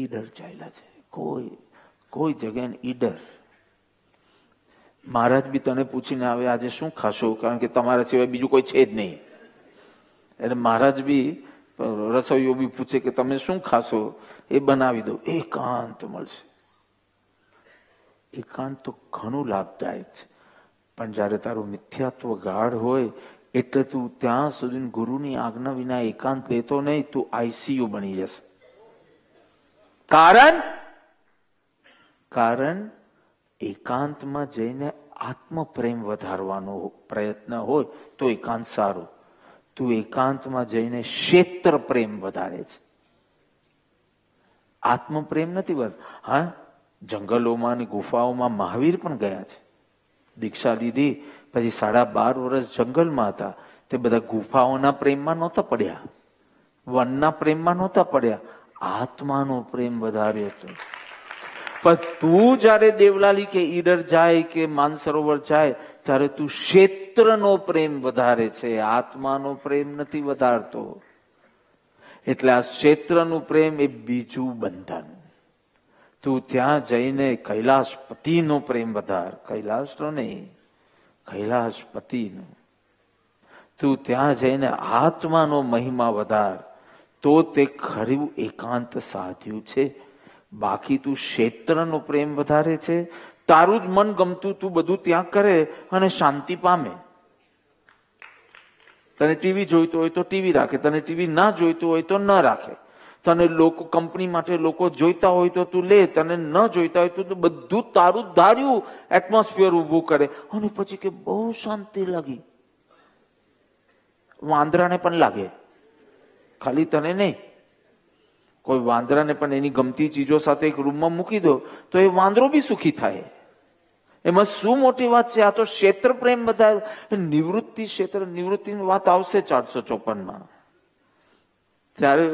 ईडर चाल्या छे, कोई कोई जगह ईडर। महाराज भी तने पूछीने आवे आजे शुं खाशो, कारण के तमारा सिवाय बीजू कोई छे ज नहीं। एटले महाराज भी रसोईयो भी पूछे के तमे शुं खाशो, ए बनावी दो, एकांत मळशे। एकांत तो घणो लाभदायक छे, पण जारे तारो मिथ्यात्व गाढ़ होय एटले तू त्यां सुधी गुरुनी आज्ञा विना एकांत लेतो नहीं, तू आईसीयू बनी जशे। कारण कारण एकांत में जईने आत्मप्रेम वधारवानो प्रयत्न होय तो एकांत सारो। तू एकांत में जईने क्षेत्र प्रेम वधारे छे, आत्मप्रेम नथी वध। हाँ, जंगलों में गुफाओं में महावीर पण गया छे, दीक्षा लीधी पछी 12.5 वर्ष जंगल में था, ते बधा गुफाओना प्रेम में नहोता पड्या, वनना प्रेम में नहोता पड्या, आत्मानो प्रेम वधार्यो तो। पर तू जारे देवलाली के ईडर जाए के मानसरोवर जाए त्यारे तू क्षेत्रनो प्रेम वधारे छे, आत्मानो प्रेम नथी वधारतो। एटले आ क्षेत्रनु प्रेम ए बीजू बंधन। तू त्यां जईने कैलाशपतिनो प्रेम वधार, कैलाशनो नहीं, कैलाशपतिनो। तू त्यां जईने आत्मानो महिमा वधार, तो ते खरू एकांत साध्युं छे। बाकी तू क्षेत्रनो प्रेम वधारे छे તારું જ મન ગમતું તું બધું ત્યાં કરે અને શાંતિ પામે. તને ટીવી જોઈતો હોય તો ટીવી રાખે, તને ટીવી ના જોઈતો હોય તો ન રાખે, તને લોકો કંપની માટે લોકો જોઈતા હોય તો તું લે, તને ન જોઈતા હોય તો બધું તારું ધાર્યું એટમોસ્ફિયર ઊભું કરે. અને પછી કે બહુ શાંતિ લાગી. વાંદરાને પણ લાગે, ખાલી તને નહીં. કોઈ વાંદરાને પણ એની ગમતી ચીજો સાથે એક રૂમમાં મૂકી દો તો એ વાંદરો બી સુખી થાય. એમાં શું મોટી વાત છે? આ તો ક્ષેત્ર પ્રેમ બધા નિવૃત્તિ ક્ષેત્ર, નિવૃત્તિની વાત આવશે 454માં. ત્યારે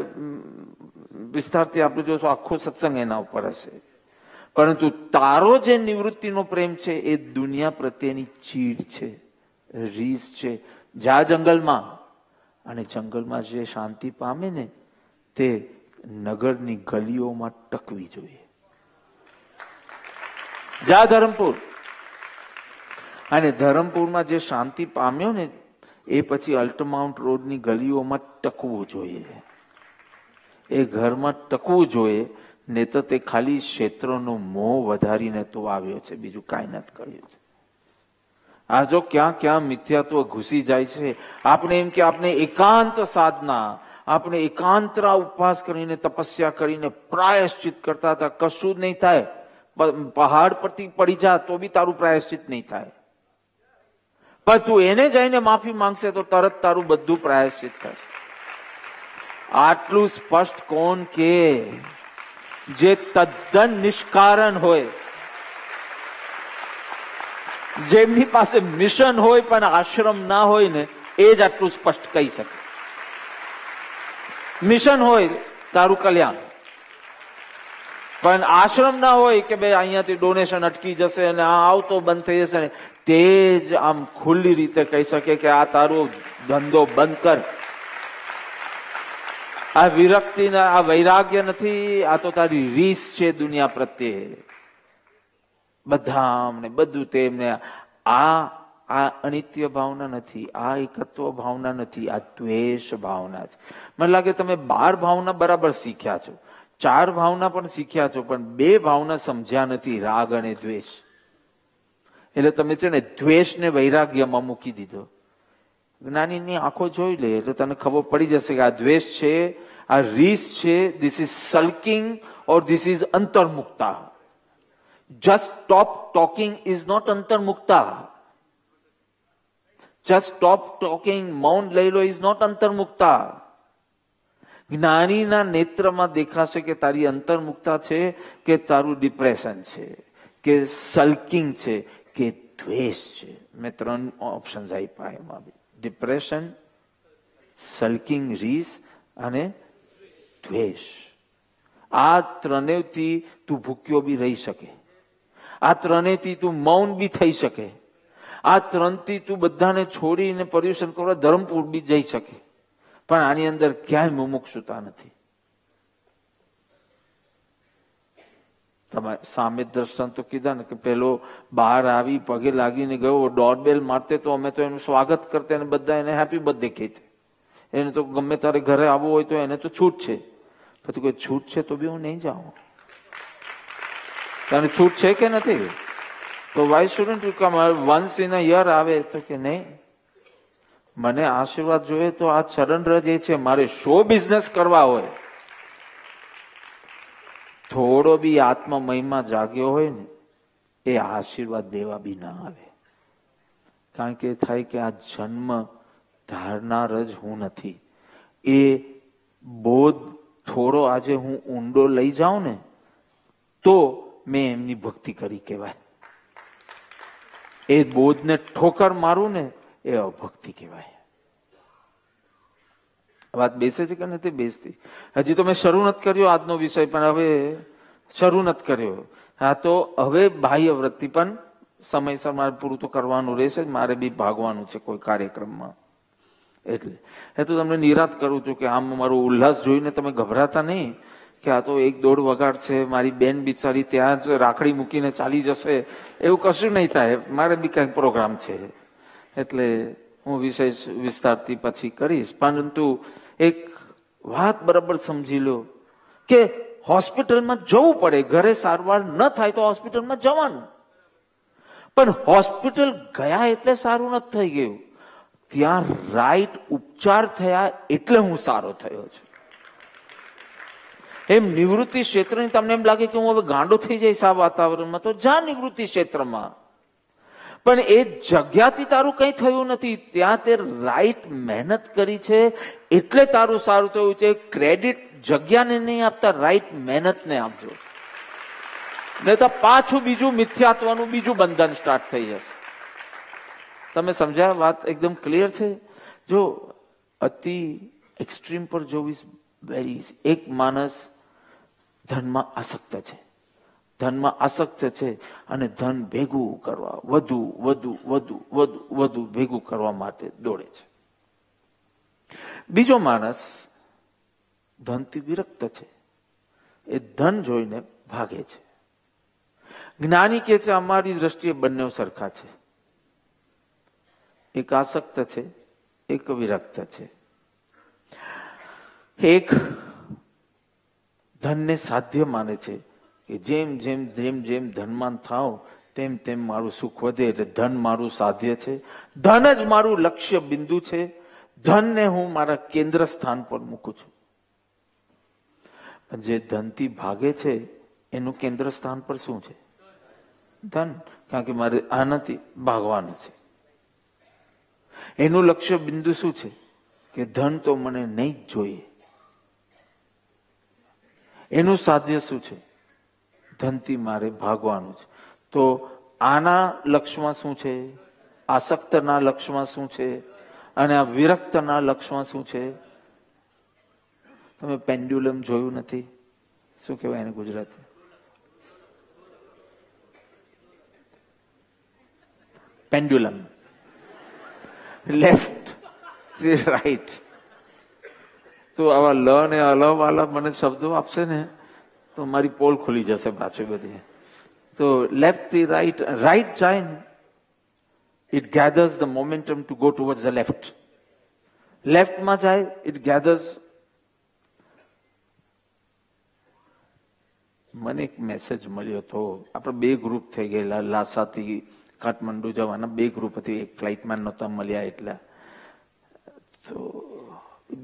વિસ્તારથી આપણે જોશું, આખો સત્સંગ એના ઉપર હશે. પરંતુ તારો જે નિવૃત્તિનો પ્રેમ છે એ દુનિયા પ્રત્યેની ચીડ છે, રીસ છે. જા જંગલમાં, અને જંગલમાં જે શાંતિ પામે ને તે નગરની ગલીઓમાં ટકવી જોઈએ. જા ધરમપુર, અને ધરમપુરમાં જે શાંતિ પામ્યો ને એ પછી અલ્ટમાઉન્ટ રોડની ગલીઓમાં ટકવું જોઈએ, એ ઘરમાં ટકવું જોઈએ. ને તો તે ખાલી ક્ષેત્રોનો મોહ વધારીને તો આવ્યો છે, બીજું કાંઈ નથી કર્યું છે. આ જો ક્યાં ક્યાં મિથ્યાત્વ ઘૂસી જાય છે. આપણે એમ કે આપણે એકાંત સાધના, આપણે એકાંતરા ઉપવાસ કરીને તપસ્યા કરીને પ્રાયશ્ચિત કરતા હતા, કશું જ નહીં થાય. પહાડ પરથી પડી જા તો બી તારું પ્રાયશ્ચિત નહીં થાય, પણ તું એને જઈને માફી માંગશે તો તરત તારું બધું પ્રાયશ્ચિત થશે. આટલું સ્પષ્ટ કોણ કે જે તદ્દન નિષ્કારણ હોય, જેમની પાસે મિશન હોય પણ આશ્રમ ના હોય ને, એ જ આટલું સ્પષ્ટ કહી શકે. મિશન હોય તારું કલ્યાણ, પણ આશ્રમ ના હોય કે ભાઈ અહીંયાથી ડોનેશન અટકી જશે અને આ આવતો બંધ થઈ જશે ને, તે જ આમ ખુલ્લી રીતે કહી શકે કે આ તારો ધંધો બંધ કર. આ વિરક્તિ, આ વૈરાગ્ય નથી, આ તો તારી રીસ છે દુનિયા પ્રત્યે. બધામને બધું તેમને આ અનિત્ય ભાવના નથી, આ એકત્વ ભાવના નથી, આ દ્વેષ ભાવના છે. મને લાગે તમે 12 ભાવના બરાબર શીખ્યા છો, 4 ભાવના પણ શીખ્યા છો, પણ 2 ભાવના સમજ્યા નથી, રાગ અને દ્વેષ. એટલે તમે છે ને દ્વેષને વૈરાગ્યમાં મૂકી દીધો. જ્ઞાનીની આંખો જોઈ લે એટલે તને ખબર પડી જશે કે આ દ્વેષ છે, આ રીસ છે. This is sulking or this is અંતર્મુક્તા. Just stop talking is not antarmukta. Just stop talking, mount lailo is not antarmukta. Gnani na netra ma dekhase ke tari antarmukta che, ke taru depression che, ke sulking che, ke dvesh che. Me 3 options aavi pae ma bhi. Depression, sulking rees ane dvesh. આ 3થી તું ભૂખ્યો બી રહી શકે, આ 3થી તું મૌન બી થઈ શકે, આ 3થી તું બધાને છોડીને પર્યુષણ કરવા ધરમપુર બી જઈ શકે, પણ આની અંદર ક્યાંય મુમુક્ષુતા નથી. તમારે સામે દર્શન તો કીધા ને કે પેલો બહાર આવી પગે લાગીને ગયો, ડોરબેલ મારતે તો અમે તો એનું સ્વાગત કરતા અને બધા એને હેપી બર્થડે કહેતા. એને તો ગમે તારે ઘરે આવવું હોય તો એને તો છૂટ છે. પછી કોઈ છૂટ છે તો બી હું નહીં જાઉં. તને છૂટ છે કે નથી? તો why student once in a year આવે તો કે નહીં, મને આશીર્વાદ જોઈએ તો આ ચરણરજ એ છે. મારે શો બિઝનેસ કરવા હોય, થોડો બી આત્મ મહિમા જાગ્યો હોય ને એ આશીર્વાદ દેવા બી ના આવે. કારણ કે થાય કે આ જન્મ ધારનાર જ હું નથી. એ બોધ થોડો આજે હું ઊંડો લઈ જાઉં ને તો મેં એમની ભક્તિ કરી કહેવાય. એ બોધને ઠોકર મારું ને એ અભક્તિ કહેવાય. વાત બેસે છે કે નથી બેસતી? હજી તો મેં શરૂ નથી કર્યો આજનો વિષય, પણ હવે શરૂ નથી કર્યો. હા, તો હવે બાહ્ય વૃત્તિ પણ સમયસર મારે પૂરું તો કરવાનું રહેશે. મારે બી ભાગવાનું છે કોઈ કાર્યક્રમમાં, એટલે એ તો તમને નિરાત કરું છું કે આમ મારો ઉલ્લાસ જોઈને તમે ગભરાતા નહીં કે આ તો 1-1.5 વગાડ છે, મારી બેન બિચારી ત્યાં જ રાખડી મૂકીને ચાલી જશે. એવું કશું નહીં થાય. મારે બી કંઈક પ્રોગ્રામ છે, એટલે હું વિશેષ વિસ્તારથી પછી કરીશ. પરંતુ એક વાત બરાબર સમજી લો કે હોસ્પિટલમાં જવું પડે. ઘરે સારવાર ન થાય તો હોસ્પિટલમાં જવાનું. पण હોસ્પિટલ ગયા એટલે સારું ન થઈ ગયું, ત્યાં રાઈટ ઉપચાર થયા એટલે હું સારો થયો છું. એમ નિવૃત્તિ ક્ષેત્રની તમને એમ લાગે કે હું હવે ગાંડો થઈ જઈશ આ વાતાવરણમાં, તો જા નિવૃત્તિ ક્ષેત્રમાં. પણ એ જગ્યાથી તારું કંઈ થયું નથી, ત્યાં તે રાઈટ મહેનત કરી છે એટલે તારું સારું થયું છે. ક્રેડિટ જગ્યાને નહીં આપતા, રાઈટ મહેનતને આપજો, નહીં તો પાછું બીજું મિથ્યાત્વનું બીજું બંધન સ્ટાર્ટ થઈ જશે. તમે સમજ્યા? વાત એકદમ ક્લિયર છે. જો અતિ એક્સ્ટ્રીમ પર જોવી વેરી ઇઝી. એક માણસ ધનમાં આસક્ત છે, ધનમાં આસક્ત છે અને ધન ભેગું કરવા વધુ વધુ વધુ વધુ વધુ ભેગું કરવા માટે દોડે છે. બીજો માણસ ધનથી વિરક્ત છે, એ ધન જોઈને ભાગે છે. જ્ઞાની કહે છે અમારી દ્રષ્ટિએ બંને સરખા છે, એક આસક્ત છે, એક વિરક્ત છે. એક ધનને સાધ્ય માને છે કે જેમ જેમ જેમ જેમ ધનમાન થાવ તેમ તેમ મારું સુખ વધે, એટલે ધન મારું સાધ્ય છે, ધન જ મારું લક્ષ્ય બિંદુ છે, ધનને હું મારા કેન્દ્ર સ્થાન પર મૂકું છું. જે ધનથી ભાગે છે એનું કેન્દ્ર સ્થાન પર શું છે? ધન. કારણ કે મારે આનાથી ભાગવાનું છે. એનું લક્ષ્ય બિંદુ શું છે? કે ધન તો મને નહીં જ જોઈએ. એનું સાધ્ય શું છે? ધનથી મારે ભાગવાનું છે. તો આના લક્ષ્યમાં શું છે, આસક્તના લક્ષ્યમાં શું છે અને આ વિરક્તના લક્ષ્યમાં શું છે? તમે પેન્ડ્યુલમ જોયું નથી? શું કહેવાય એને ગુજરાતી? પેન્ડ્યુલમ. લેફ્ટ થી રાઈટ. તો આવા લ ને અલ વાલા મને શબ્દો આપશે ને તો મારી પોલ ખુલી જશે પાછી બધી. તો લેફ્ટ થી રાઈટ, રાઈટ જાય ને it gathers the momentum to go towards the left. લેફ્ટમાં જાય ઇટ ગેધર્સ. મને એક મેસેજ મળ્યો હતો. આપણે બે ગ્રુપ થઈ ગયેલા લાસાથી કાઠમંડુ જવાના, બે ગ્રુપ હતી, એક ફ્લાઇટમાં નહોતા મળ્યા એટલા. તો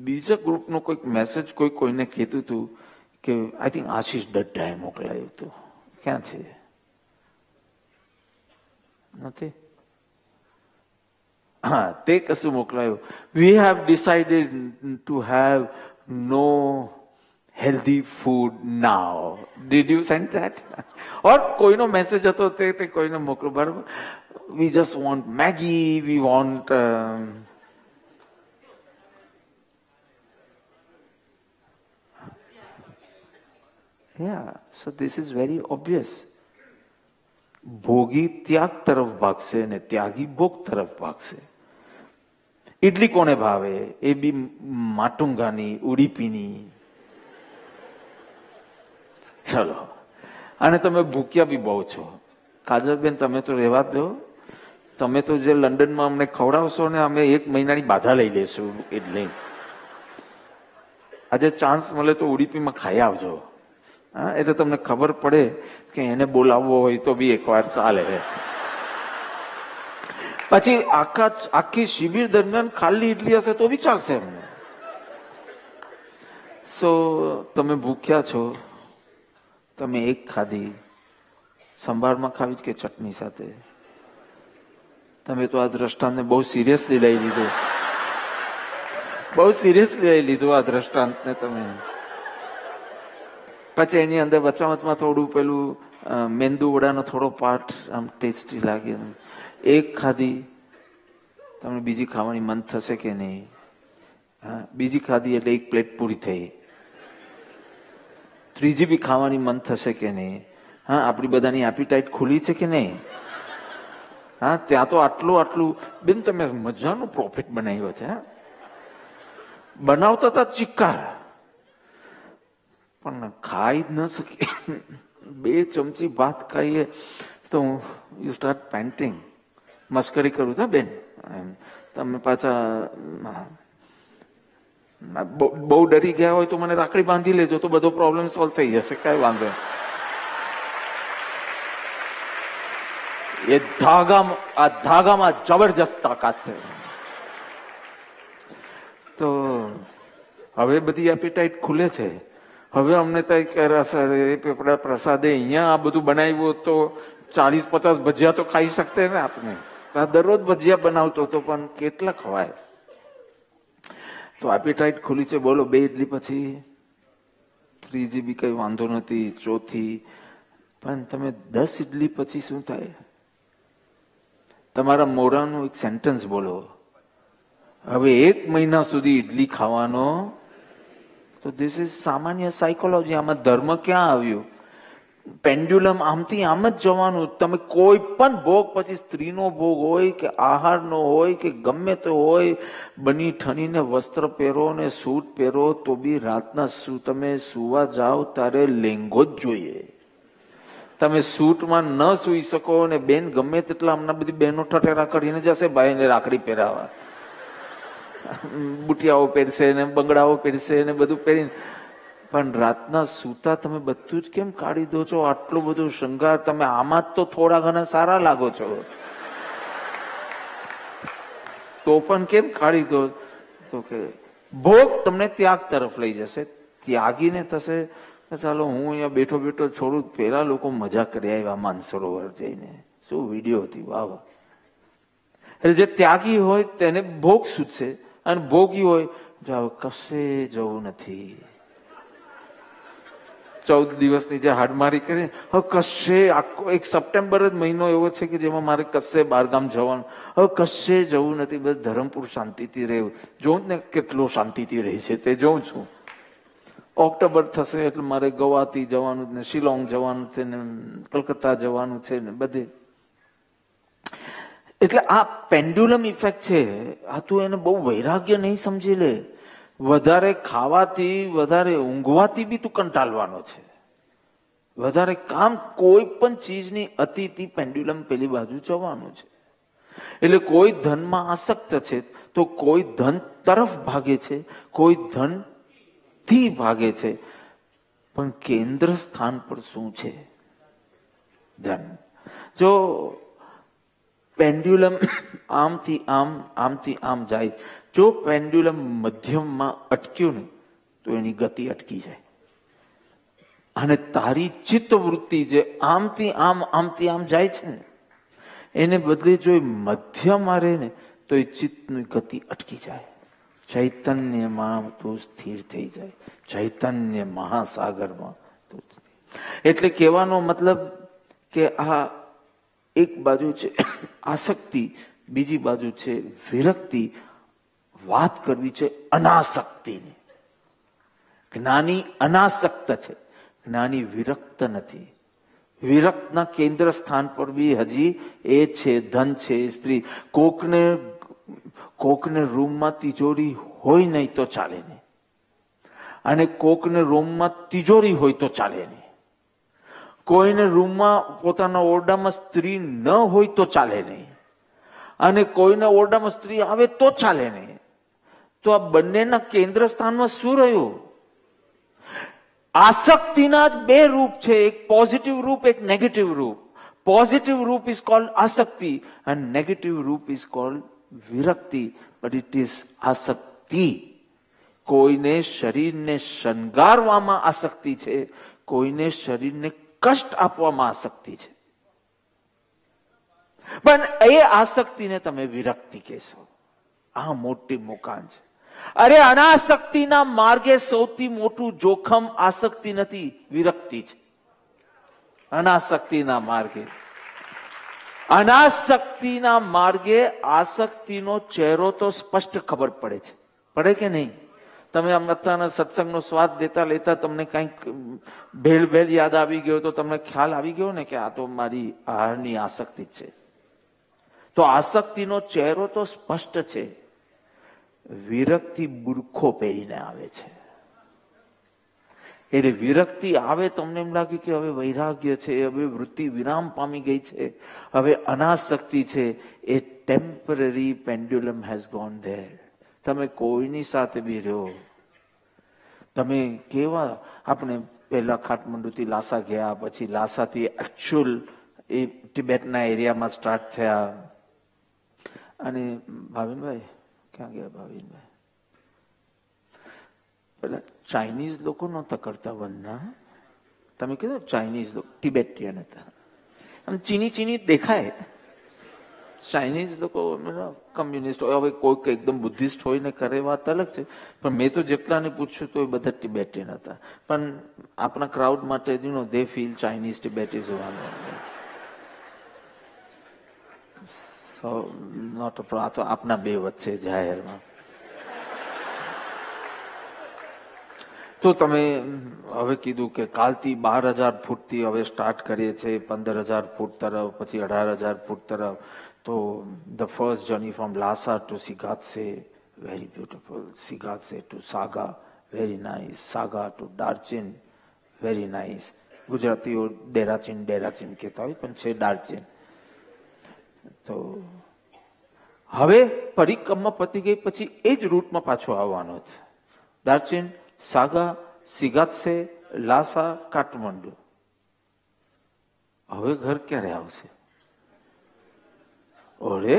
બીજા ગ્રુપનો કોઈક મેસેજ કોઈને કહેતું હતું કે આઈ થિંક આશીષ ડડ્ડાએ મોકલાયું હતું. ક્યાં છે? નથી. હા, તે કશું મોકલાયું. We have decided to have no healthy food now. Did you send that? Or koino message ato te koino moklo barabar. We just want Maggie, we want yeah. So this is very obvious. Bhogi tyag taraf bhagse ne tyagi bhog taraf bhagse. Idli kone bhave? E bhi matungani udipini. ચલો, અને તમે ભૂખ્યા બી બહુ છો. કાજલબેન, તમે તો રહેવા દો. તમે તો જે લંડનમાં અમને ખવડાવશો ને અમે એક મહિનાની બાધા લઈ લેશું. એટલે આજે ચાન્સ મળે તો ઉડીપીમાં ખાઈ આવજો. હા, એટલે તમને ખબર પડે કે એને બોલાવવો હોય તો બી એકવાર ચાલે. પછી આખી શિબિર દરમિયાન ખાલી ઇડલી હશે તો બી ચાલશે એમને. સો તમે ભૂખ્યા છો, તમે એક ખાધી, સંભારમાં ખાવી કે ચટણી સાથે? તમે તો આ દ્રષ્ટાંતને બહુ સિરિયસલી લઈ લીધું, બહુ સિરિયસલી લઈ લીધું આ દ્રષ્ટાંતને તમે. પછી એની અંદર વચ્ચાવચમાં થોડું પેલું મેંદુવડાનો થોડો પાર્ટ આમ ટેસ્ટી લાગે. એક ખાધી, તમને બીજી ખાવાની મન થશે કે નહીં? હા, બીજી ખાધી એટલે એક પ્લેટ પૂરી થઈ. ત્રીજી બી ખાવાની મન થશે કે નહીં? હા, આપણી બધાની એપિટાઇટ ખુલી છે કે નહીં? હા, ત્યાં તો આટલું આટલું બેન તમે મજાનું પ્રોફિટ બનાવ્યો છે. બનાવતા હતા ચિક્કાર, પણ ખાઈ જ ન શકીએ. બે ચમચી ભાત ખાઈએ તો યુ સ્ટાર્ટ પેન્ટિંગ. મસ્કરી કરું છું બેન, તમે પાછા બહુ ડરી ગયા હોય તો મને રાખડી બાંધી લેજો તો બધો પ્રોબ્લેમ સોલ્વ થઈ જશે. કઈ વાંધો ये धागा में जबरदस्त ताकत है। तो हवे बधी एपेटाइट खुले छे। हवे अमने तय करा सर ए पेपरा प्रसादे अहींया आ बधुं बनाव्युं तो 40-50 भजिया तो खाई सकते ने आपने। आ दररोज भजिया बनावतो तो पण केटला खवाय। तो एपेटाइट खुली छे। बोलो बे इडली पछी त्रीजी बी कई वांधो नथी, चौथी पण तमे 10 इडली पछी शुं थाय? तमारा मोरानो एक सेंटेंस बोलो, हवे एक महीना सुधी इडली खावानो। तो दिस इज सामान्य साइकोलॉजी। आम धर्म क्या आव्यो? पेन्ड्युलम आमथी आम ज जवानुं। तमे कोई पण भोग, पछी स्त्रीनो भोग होय के आहारनो होय के गमे तो होय, बनी ठणीने वस्त्र पहेरो ने सूट पहेरो तो बी रातना तमे सुवा जाओ तारे लेंगो ज जोईए। तमे सूट में न सूई सको ने बेन गमे तेटला हमना बधी बहनों ठठेरा करीने जशे भाई ने राखड़ी पहेरावा, बुटियाओ पहेरशे ने बंगड़ाओ पहेरशे ने बधुं पहेरीने, पण रातना सूता तमे बधुं ज केम काढी दो छो? आटलो बधो शृंगार तमे आमां ज तो थोड़ा घणा सारा लागो छो, तो पण केम काढी दो? तो के भोग तमने त्याग तरफ लई जशे। त्यागीने थशे चालो हूँ अहीं बेठो बेठो छोड़ू। पेला लोको मजा करी आव्या मानसरोवर जईने, शुं विडियो हती, वाह वाह। એટલે જે ત્યાગી હોય તેને ભોગ સૂચશે, અને ભોગી હોય જાવ કશે જવું નથી। 14 દિવસની જે હાડમારી કરી, હવે કશે આખો એક સપ્ટેમ્બર જ મહિનો એવો છે કે જેમાં મારે કશે બહારગામ જવાનું, હવે કશે જવું નથી, બસ ધરમપુર શાંતિથી રહેવું। જોઉં ને કેટલો શાંતિથી રહે છે તે જોઉં છું। ઓક્ટોબર થશે એટલે મારે ગોવાથી જવાનું ને શિલોંગ જવાનું છે ને કલકત્તા જવાનું છે ને બધે। એટલે આ પેન્ડ્યુલમ ઇફેક્ટ છે। આ તું એને બહુ વૈરાગ્ય નહીં સમજી લે। વધારે ખાવાથી, વધારે ઊંઘવાથી બી તું કંટાળવાનો છે। વધારે કામ, કોઈ પણ ચીજની અતિથી પેન્ડ્યુલમ પેલી બાજુ જવાનું છે। એટલે કોઈ ધનમાં આસક્ત છે તો કોઈ ધન તરફ ભાગે છે, કોઈ ધન भागे छे, पण केंद्र स्थान पर शू छे? धन। जो पेन्ड्युलम आम थी आम, आम थी आम जाए, जो पेन्ड्युलम मध्यम में अटक्यो ने तो एनी गति अटकी जाए। अने तारी चित्तवृत्ति जे आम थी आम, आम थी आम जाए छे ने एने बदले जो मध्यम आ रहे ने तो ये चित्तनी गति अटकी जाए। चैतन्य में तो स्थिर थी जाए, चैतन्य महासागर में तो। एटले कहेवानो मतलब के आ एक बाजू छे आसक्ति, बीजी बाजू छे विरक्ति। बात करवी छे अनासक्ति ने। ज्ञानी अनासक्त छे, ज्ञानी विरक्त नथी। विरक्त ना केंद्र स्थान पर भी हजी ए छे, धन छे, स्त्री। कोकने रूम में तिजोरी होय नहीं तो चाले नहीं, अने कोकने रूम में तिजोरी होय तो चाले नहीं। कोईने रूम में पोताना ओरडामां स्त्री न होय तो चाले नहीं, अने कोईने ओरडामां स्त्री आवे तो चाले नहीं। तो आ बन्नेना केंद्र स्थान में शुं रह्युं? आसक्तिना ज बे रूप छे, एक पॉजिटिव रूप, एक नेगेटिव रूप। पॉजिटिव रूप इज कॉल्ड आसक्ति एंड नेगेटिव रूप इज कॉल्ड विरक्ति, बट इट इज आसक्ति। कोईने शरीर ने शणगारवामां आसक्ति छे, कोईने शरीर ने कष्ट आपवामां आसक्ति छे, पण ए आसक्ति ने तमे विरक्ति कहेशो। आ मोटी मुकान छे। अरे अनासक्ति ना मार्गे सौथी मोटू जोखम आसक्ति नथी, विरक्ति छे। अनासक्ति ना मार्गे, अनासक्तिना मार्गे आसक्तिनो चेहरो तो स्पष्ट खबर पड़े छे। पड़े के नहीं? तमे अमृताना सत्संगनो स्वाद लेता लेता तमने कंईक भेल भेल याद आवी गयो तो तमने ख्याल आवी गयो ने के आ तो मारी आहारनी आसक्ति छे। तो आसक्तिनो चेहरो तो स्पष्ट छे। विरक्ति बुरखो पहेरीने आवे छे। एटले विरक्ति आवे तमने एम लागे कि हवे वैराग्य छे, हवे वृत्ति विराम पामी गई छे, हवे अनासक्ति छे। A temporary pendulum has gone there. तमे कोईनी साथे बी रह्यो। तमे केवा आपणे पहेला खाटमंडूथी लासा गया, पछी लासाथी एक्चुअल ए टिबेट ना एरिया में स्टार्ट थया। अने भाविन भाई क्या गया भाविन भाई पहला चाइनीज लोग न करता वंदना तमे कीधुं चाइनीज लोग टिबेटियन हता हम चीनी चीनी देखाय चाइनीज लोग कम्युनिस्ट होय कोईक एकदम बुद्धिस्ट होय ने करे वात अलग छे पण मैं तो जेटलाने पूछ्युं तो बधा टिबेटियन हता पण आपना क्राउड माटे you know they feel Chinese Tibet is one so not a तो अपना बे वच्चे जाहिर में तो तमे हवे कीधुं के कालथी 12,000 फूट थी हवे स्टार्ट करीए छे 15,000 फूट तरफ पछी 18,000 फूट तरफ तो the first journey from Lhasa to Shigatse very beautiful Shigatse to Saga very nice Saga to Darchen very nice Gujarati और देराचीन देराचीन कहता है पण छे दार्जिन तो हवे परिक्रमा पती गई पछी ए ज रूट में पाछो आववानो छे Darchen Saga Shigatse Lhasa Kathmandu हवे घर क्यारे आवशे अरे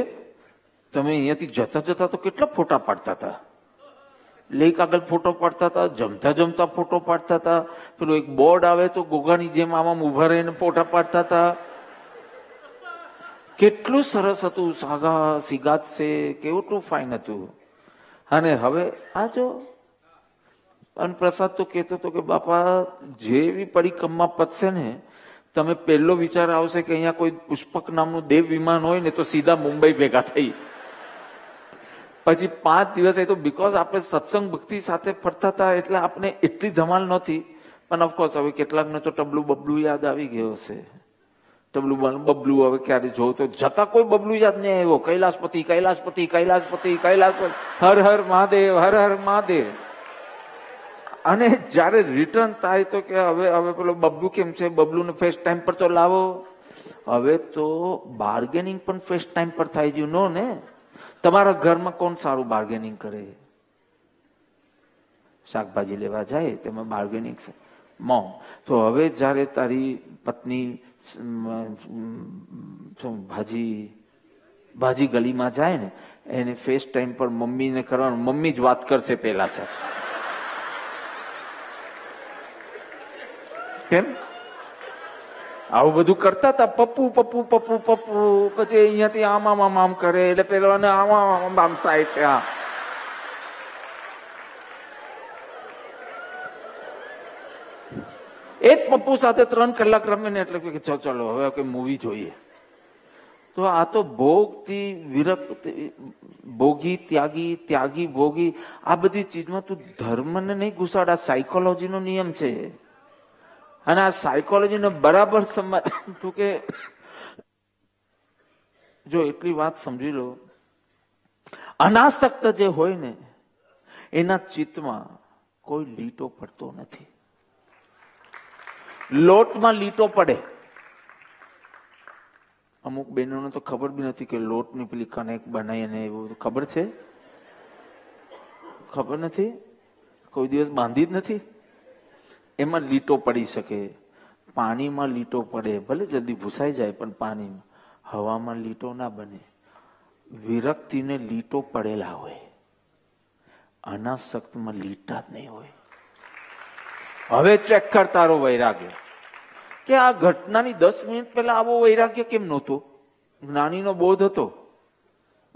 तमे अहींयाथी जता जता तो केटला फोटा पाड़ता था लेक आगळ फोटो पाड़ता था जमता जमता फोटो पाड़ता था पेलो एक बोर्ड आवे तो गोगानी जेम आमाम ऊभा रहीने फोटा पाड़ता था केटलुं सरस हतुं सागा सिगात्से केवटुं फाइन हतुं अने हवे आ जो अन प्रसाद तो कहते तो कि बापा जेवी परिक्रमा पतसे ने तमे पहलो विचार आवशे कि अहींया कोई पुष्पक नामनुं देव विमान होय ने तो सीधा मुंबई भेगा थई पछी 5 दिवस ए तो बिकॉज आपणे सत्संग भक्ति साथे फरता था एटले आपणे एटली धमाल नहोती पण ऑफकोर्स हवे केटलाकने तो टबलू बबलू याद आवी गयो छे टबलू बबलू हवे क्यारे जोवो तो जता कोई बबलू याद न आव्यो कैलाशपति कैलाशपति कैलाशपति कैलाशपति हर हर महादेव हर हर महादेव अने जारे रिटर्न थाय तो के हवे हवे पेलो बबलू केम छे बबलू ने फर्स्ट टाइम पर तो लावो हवे तो बार्गेनिंग पण फर्स्ट टाइम पर थाय ज्यु नो ने तमारा घर में कोण सारू बार्गेनिंग करे शाकभाजी लेवा जाए तेमां बार्गेनिंग छे मॉम तो हवे जारे तारी पत्नी भाजी भाजी गली में जाए ने एने फर्स्ट टाइम पर मम्मी ने करवानुं मम्मी ज वात करशे पहेला साथ पप्पू साथे 3 કલાક રમીને એટલે કે ચલો હવે મૂવી જોઈએ તો આ તો ભોગથી વિરક્તિ ભોગી ત્યાગી ત્યાગી ભોગી આ બધી ચીજમાં તું ધર્મને નહીં ઘુસાડ આ સાયકોલોજીનો નિયમ છે અને આ સાયકોલોજીને બરાબર સમજતું કે જો એટલી વાત સમજી લો અનાસક્ત જે હોય ને એના ચિત્તમાં કોઈ લીટો પડતો નથી લોટમાં લીટો પડે અમુક બહેનોને તો ખબર બી નથી કે લોટની પેલી કનેક બનાવી અને એવું ખબર છે ખબર નથી કોઈ દિવસ બાંધી જ નથી એમાં લીટો પડી શકે પાણીમાં લીટો પડે ભલે જલ્દી ભૂસાઈ જાય પણ પાણીમાં હવામાં લીટો ના બને વિરક્તિને લીટો પડેલા હોય અનાસક્તમાં લીટા જ નહીં હોય હવે ચેક કર તારો વૈરાગ્ય કે આ ઘટનાની 10 મિનિટ પહેલા આવો વૈરાગ્ય કેમ નહોતો જ્ઞાનીનો બોધ હતો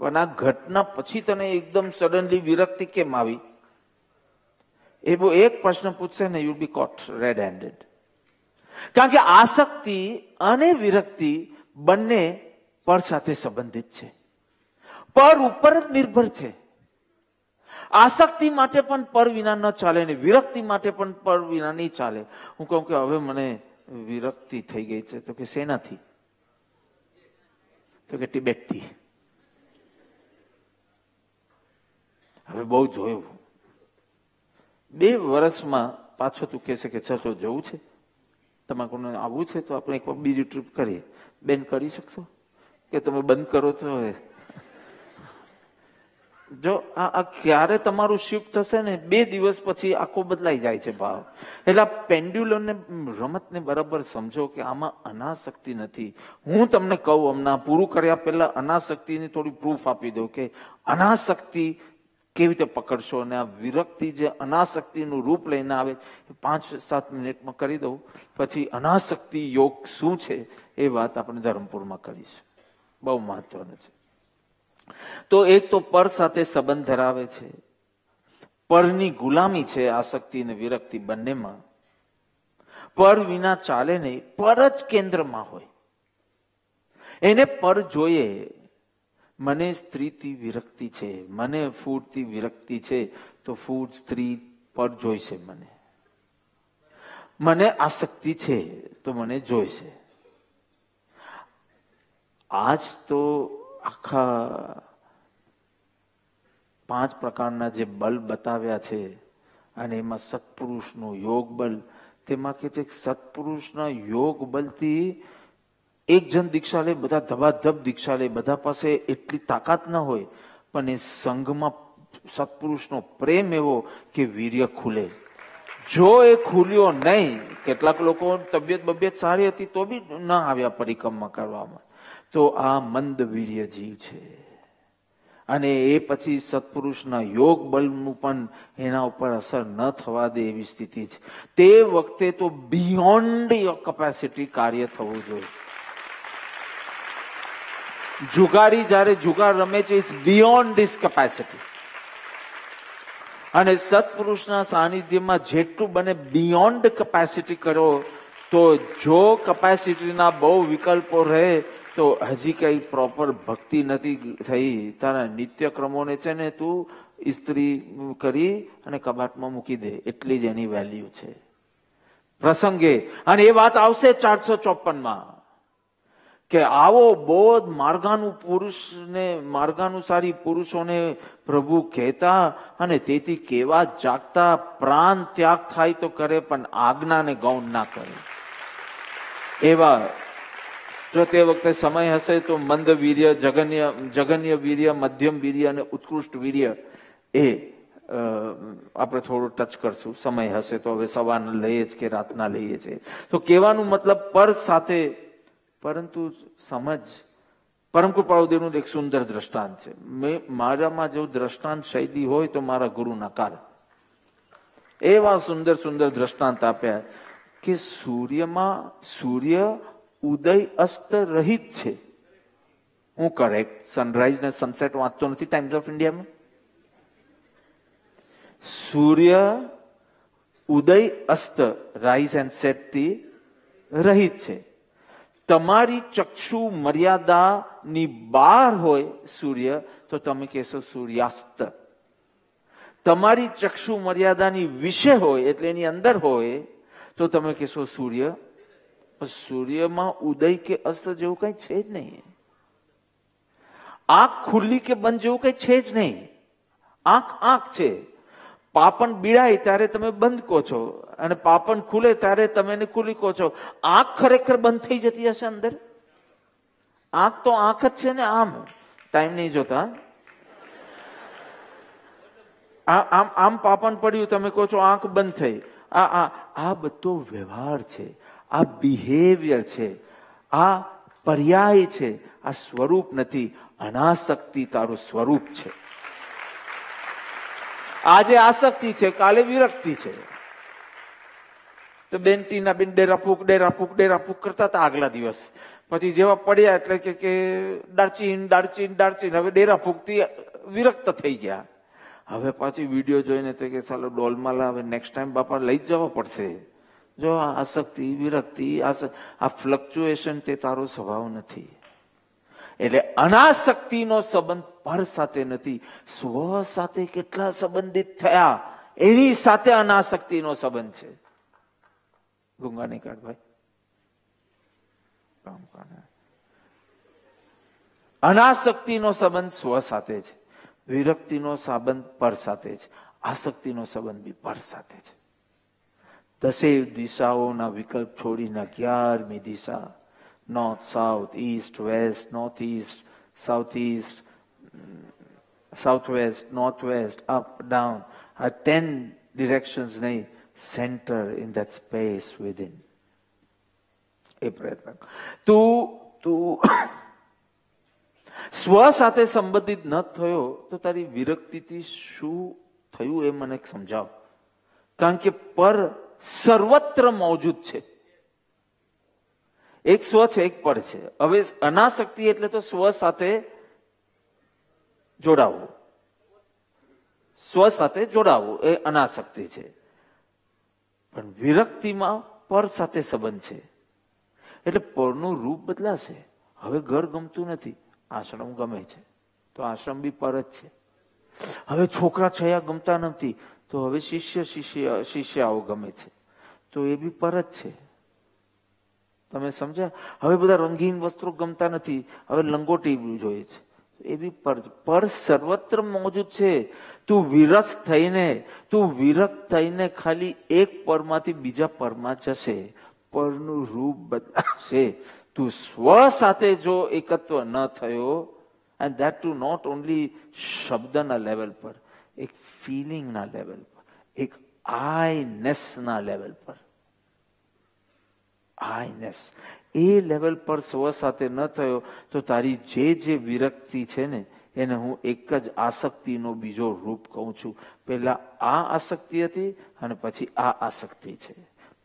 પણ આ ઘટના પછી તને એકદમ સડનલી વિરક્તિ કેમ આવી એવો એક પ્રશ્ન પૂછશે ને you be caught red handed કારણ કે આસક્તિ અને વિરક્તિ બંને પર સાથે સંબંધિત છે પર ઉપર જ નિર્ભર છે આસક્તિ માટે પણ પર વિના ન ચાલે ને વિરક્તિ માટે પણ પર વિના નહીં ચાલે હું કહું કે હવે મને વિરક્તિ થઈ ગઈ છે તો કે શેનાથી તો કે તિબેટથી હવે બહુ જોયું 2 વર્ષમાં પાછો તું કહેશે કે ચર્ચો જવું છે તમાકુને આવવું છે તો આપણે એક બીજી ટ્રીપ કરીએ બેન કરી શકશો કે તમે બંધ કરો છો જો આ ક્યારે તમારું શિફ્ટ થશે ને, બે દિવસ પછી આખો બદલાઈ જાય છે ભાવ. એટલે પેન્ડ્યુલમને રમતને બરાબર સમજો કે આમાં અનાસક્તિ નથી. હું તમને કહું, હમણાં પૂરું કર્યા પહેલા અનાસક્તિની થોડી પ્રૂફ આપી દઉં કે અનાસક્તિ કેવી રીતે પકડશો. અને આ વિરક્તિ જે અનાસક્તિનું રૂપ લઈને આવે 5-7 મિનિટમાં કરી દઉં, પછી અનાસક્તિ યોગ શું છે એ વાત આપણે ધરમપુરમાં કરીશું. બહુ મહત્વનું છે. તો એક તો પર સાથે સંબંધ ધરાવે છે, પરની ગુલામી છે આસક્તિ અને વિરક્તિ બંનેમાં. પર વિના ચાલે નહીં, પર જ કેન્દ્રમાં હોય, એને પર જોઈએ. મને સ્ત્રીથી વિરક્તિ છે, મને ફૂડથી વિરક્તિ છે, તો ફૂડ સ્ત્રી પર જોઈશે. મને આસક્તિ છે તો મને જોઈશે. આજ તો આખા 5 પ્રકારના જે બલ બતાવ્યા છે, અને એમાં સત્પુરુષનું યોગ બલ, તેમાં કે છે સત્પુરુષના યોગ બલથી એક જણ દીક્ષા લે, બધા ધબાધબ દીક્ષા લે, બધા પાસે એટલી તાકાત ન હોય, પણ એ સંઘમાં સત્પુરુષનો પ્રેમ એવો કે વીર્ય ખુલે. જો એ ખુલ્યો નહીં, કેટલાક લોકો તબિયત સારી હતી તો બી ન આવ્યા પરિક્રમા કરવામાં, તો આ મંદ વીર્ય જીવ છે. અને એ પછી સત્પુરુષના યોગ બલનું પણ એના ઉપર અસર ન થવા દે એવી સ્થિતિ છે. તે વખતે તો બિયોન્ડ યોર કેપેસિટી કાર્ય થવું જોઈએ. જુગારી જ્યારે જુગાર રમે છે, ઇટ્સ બિયોન્ડ ધીસ કેપેસિટી. અને સત્પુરુષના સાનિધ્યમાં જેટલું બને બિયોન્ડ કેપેસિટી કરો. તો જો કેપેસિટીના બહુ વિકલ્પો રહે તો હજી કઈ પ્રોપર ભક્તિ નથી થઈ. તારા નિત્યક્રમોને છે ને તું ઇસ્ત્રી કરી અને કબાટમાં મૂકી દે, એટલી જ એની વેલ્યુ છે પ્રસંગે. અને એ વાત આવશે 454માં કે આવો બોધ માર્ગાનુસારી પુરુષોને પ્રભુ કહેતા, અને તેથી કેવા જાગતા પ્રાણ ત્યાગ થાય તો કરે, પણ આજ્ઞાને ગૌણ ના કરે. એવા જો તે વખતે સમય હશે તો મંદ વીર્ય, જગન્ય વીર્ય, મધ્યમ વીર્ય અને ઉત્કૃષ્ટ વીર્ય એ આપણે થોડો ટચ કરશું સમય હશે તો. હવે સવારના લઈએ જ કે રાતના લઈએ છીએ તો કહેવાનું મતલબ પર સાથે. પરંતુ સમજ, પરમ કૃપાળુ દેવનું એક સુંદર દ્રષ્ટાંત છે. મારામાં જેવું દ્રષ્ટાંત શૈલી હોય તો મારા ગુરુ નકાર એવા સુંદર સુંદર દ્રષ્ટાંત આપ્યા કે સૂર્ય ઉદય અસ્ત રહિત છે. હું કરેક્ટ સનરાઈઝ ને સનસેટ વાંચતો નથી ટાઈમ્સ ઓફ ઇન્ડિયામાં. સૂર્ય ઉદય અસ્ત, રાઇઝ એન્ડ સેટ થી રહિત છે. તમારી ચક્ષુ મર્યાદાની બહાર હોય સૂર્ય તો તમે કહેશો સૂર્યાસ્ત. તમારી ચક્ષુ મર્યાદાની વિશે હોય, એટલે એની અંદર હોય, તો તમે કહેશો સૂર્ય. સૂર્યમાં ઉદય કે અસ્ત જેવું કઈ છે જ નહીં. આંખ ખુલ્લી કે બંધ જેવું કઈ છે જ નહીં. આંખ આંખ છે. પાપણ બીડાય ત્યારે તમે બંધ કહો છો, અને પાપણ ખુલે ત્યારે તમે એને ખુલ્લી કહો છો. આંખ ખરેખર બંધ થઈ જતી હશે અંદર? આંખ તો આંખ જ છે ને. આમ ટાઈમ નહીં જોતા આમ આમ પાપણ પડ્યું, તમે કહો છો આંખ બંધ થઈ. આ બધો વ્યવહાર છે, આ બિહેવિયર છે, આ પર્યાય છે, આ સ્વરૂપ નથી. અનાસક્તિ તારું સ્વરૂપ છે. આજે આસક્તિ છે, કાલે વિરક્તિ છે. તો બેન ટીના બેન ડેરા ફૂક કરતા હતા આગલા દિવસ, પછી જેવા પડ્યા એટલે કે ડાર્ચીન, હવે ડેરા ફૂકથી વિરક્ત થઈ ગયા. હવે પાછી વિડીયો જોઈને તો કે ચાલો ડોલમાલા, હવે નેક્સ્ટ ટાઈમ બાપા લઈ જ જવા પડશે. જો આ આસક્તિ વિરક્તિ આ ફ્લક્ચ્યુએશન તે તારો સ્વભાવ નથી. એટલે અનાસક્તિનો સંબંધ પર સાથે નથી, સ્વ સાથે કેટલા સંબંધિત થયા એની સાથે અનાસક્તિનો સંબંધ છે. ગુંગા નહીં કાઢ ભાઈ. અનાસક્તિનો સંબંધ સ્વ સાથે છે, વિરક્તિનો સંબંધ પર સાથે છે, આસક્તિનો સંબંધ બી પર સાથે છે. 10 દિશાઓના વિકલ્પ છોડીને 11મી દિશા, north, south, east, west, north east, south east, southwest, northwest, up, down, are 10 directions nahi, center in that space within. A prayatna. Tu સ્વ સાથે સંબંધિત ન થયો તો તારી વિરક્તિથી શું થયું એ મને સમજાવ. કારણ કે પર સર્વત્ર મોજૂદ છે. એક સ્વ છે, એક પર છે. હવે અનાસક્તિ એટલે તો સ્વ સાથે જોડાવું. સ્વ સાથે જોડાવું એ અનાસક્તિ છે. પણ વિરક્તિમાં પર સાથે સંબંધ છે. એટલે પરનું રૂપ બદલાશે. હવે ઘર ગમતું નથી, આશ્રમ ગમે છે તો આશ્રમ બી પર જ છે. હવે છોકરા છયા ગમતા નથી તો હવે શિષ્યાઓ ગમે છે તો એ બી પર જ છે. તમે સમજ્યા? હવે બધા રંગીન વસ્ત્રો ગમતા નથી, હવે લંગોટી જોઈએ છે, એ બી પર સર્વત્ર મોજૂદ છે. તું વિરક્ત થઈને ખાલી એક પરમાંથી બીજા પરમાં જશે, પરનું રૂપ બદલાશે. તું સ્વ સાથે જો એકત્વ ન થયો, and that two not only શબ્દના લેવલ પર, એક ફિલિંગના લેવલ પર, એક આઈનેસના લેવલ પર, આઈનેસ એ લેવલ પર સ્વ સાથે ન થયો તો તારી જે વિરક્તિ છે ને એને હું એક જ આસક્તિનો બીજો રૂપ કહું છું. પહેલા આ આસક્તિ હતી અને પછી આ આસક્તિ છે.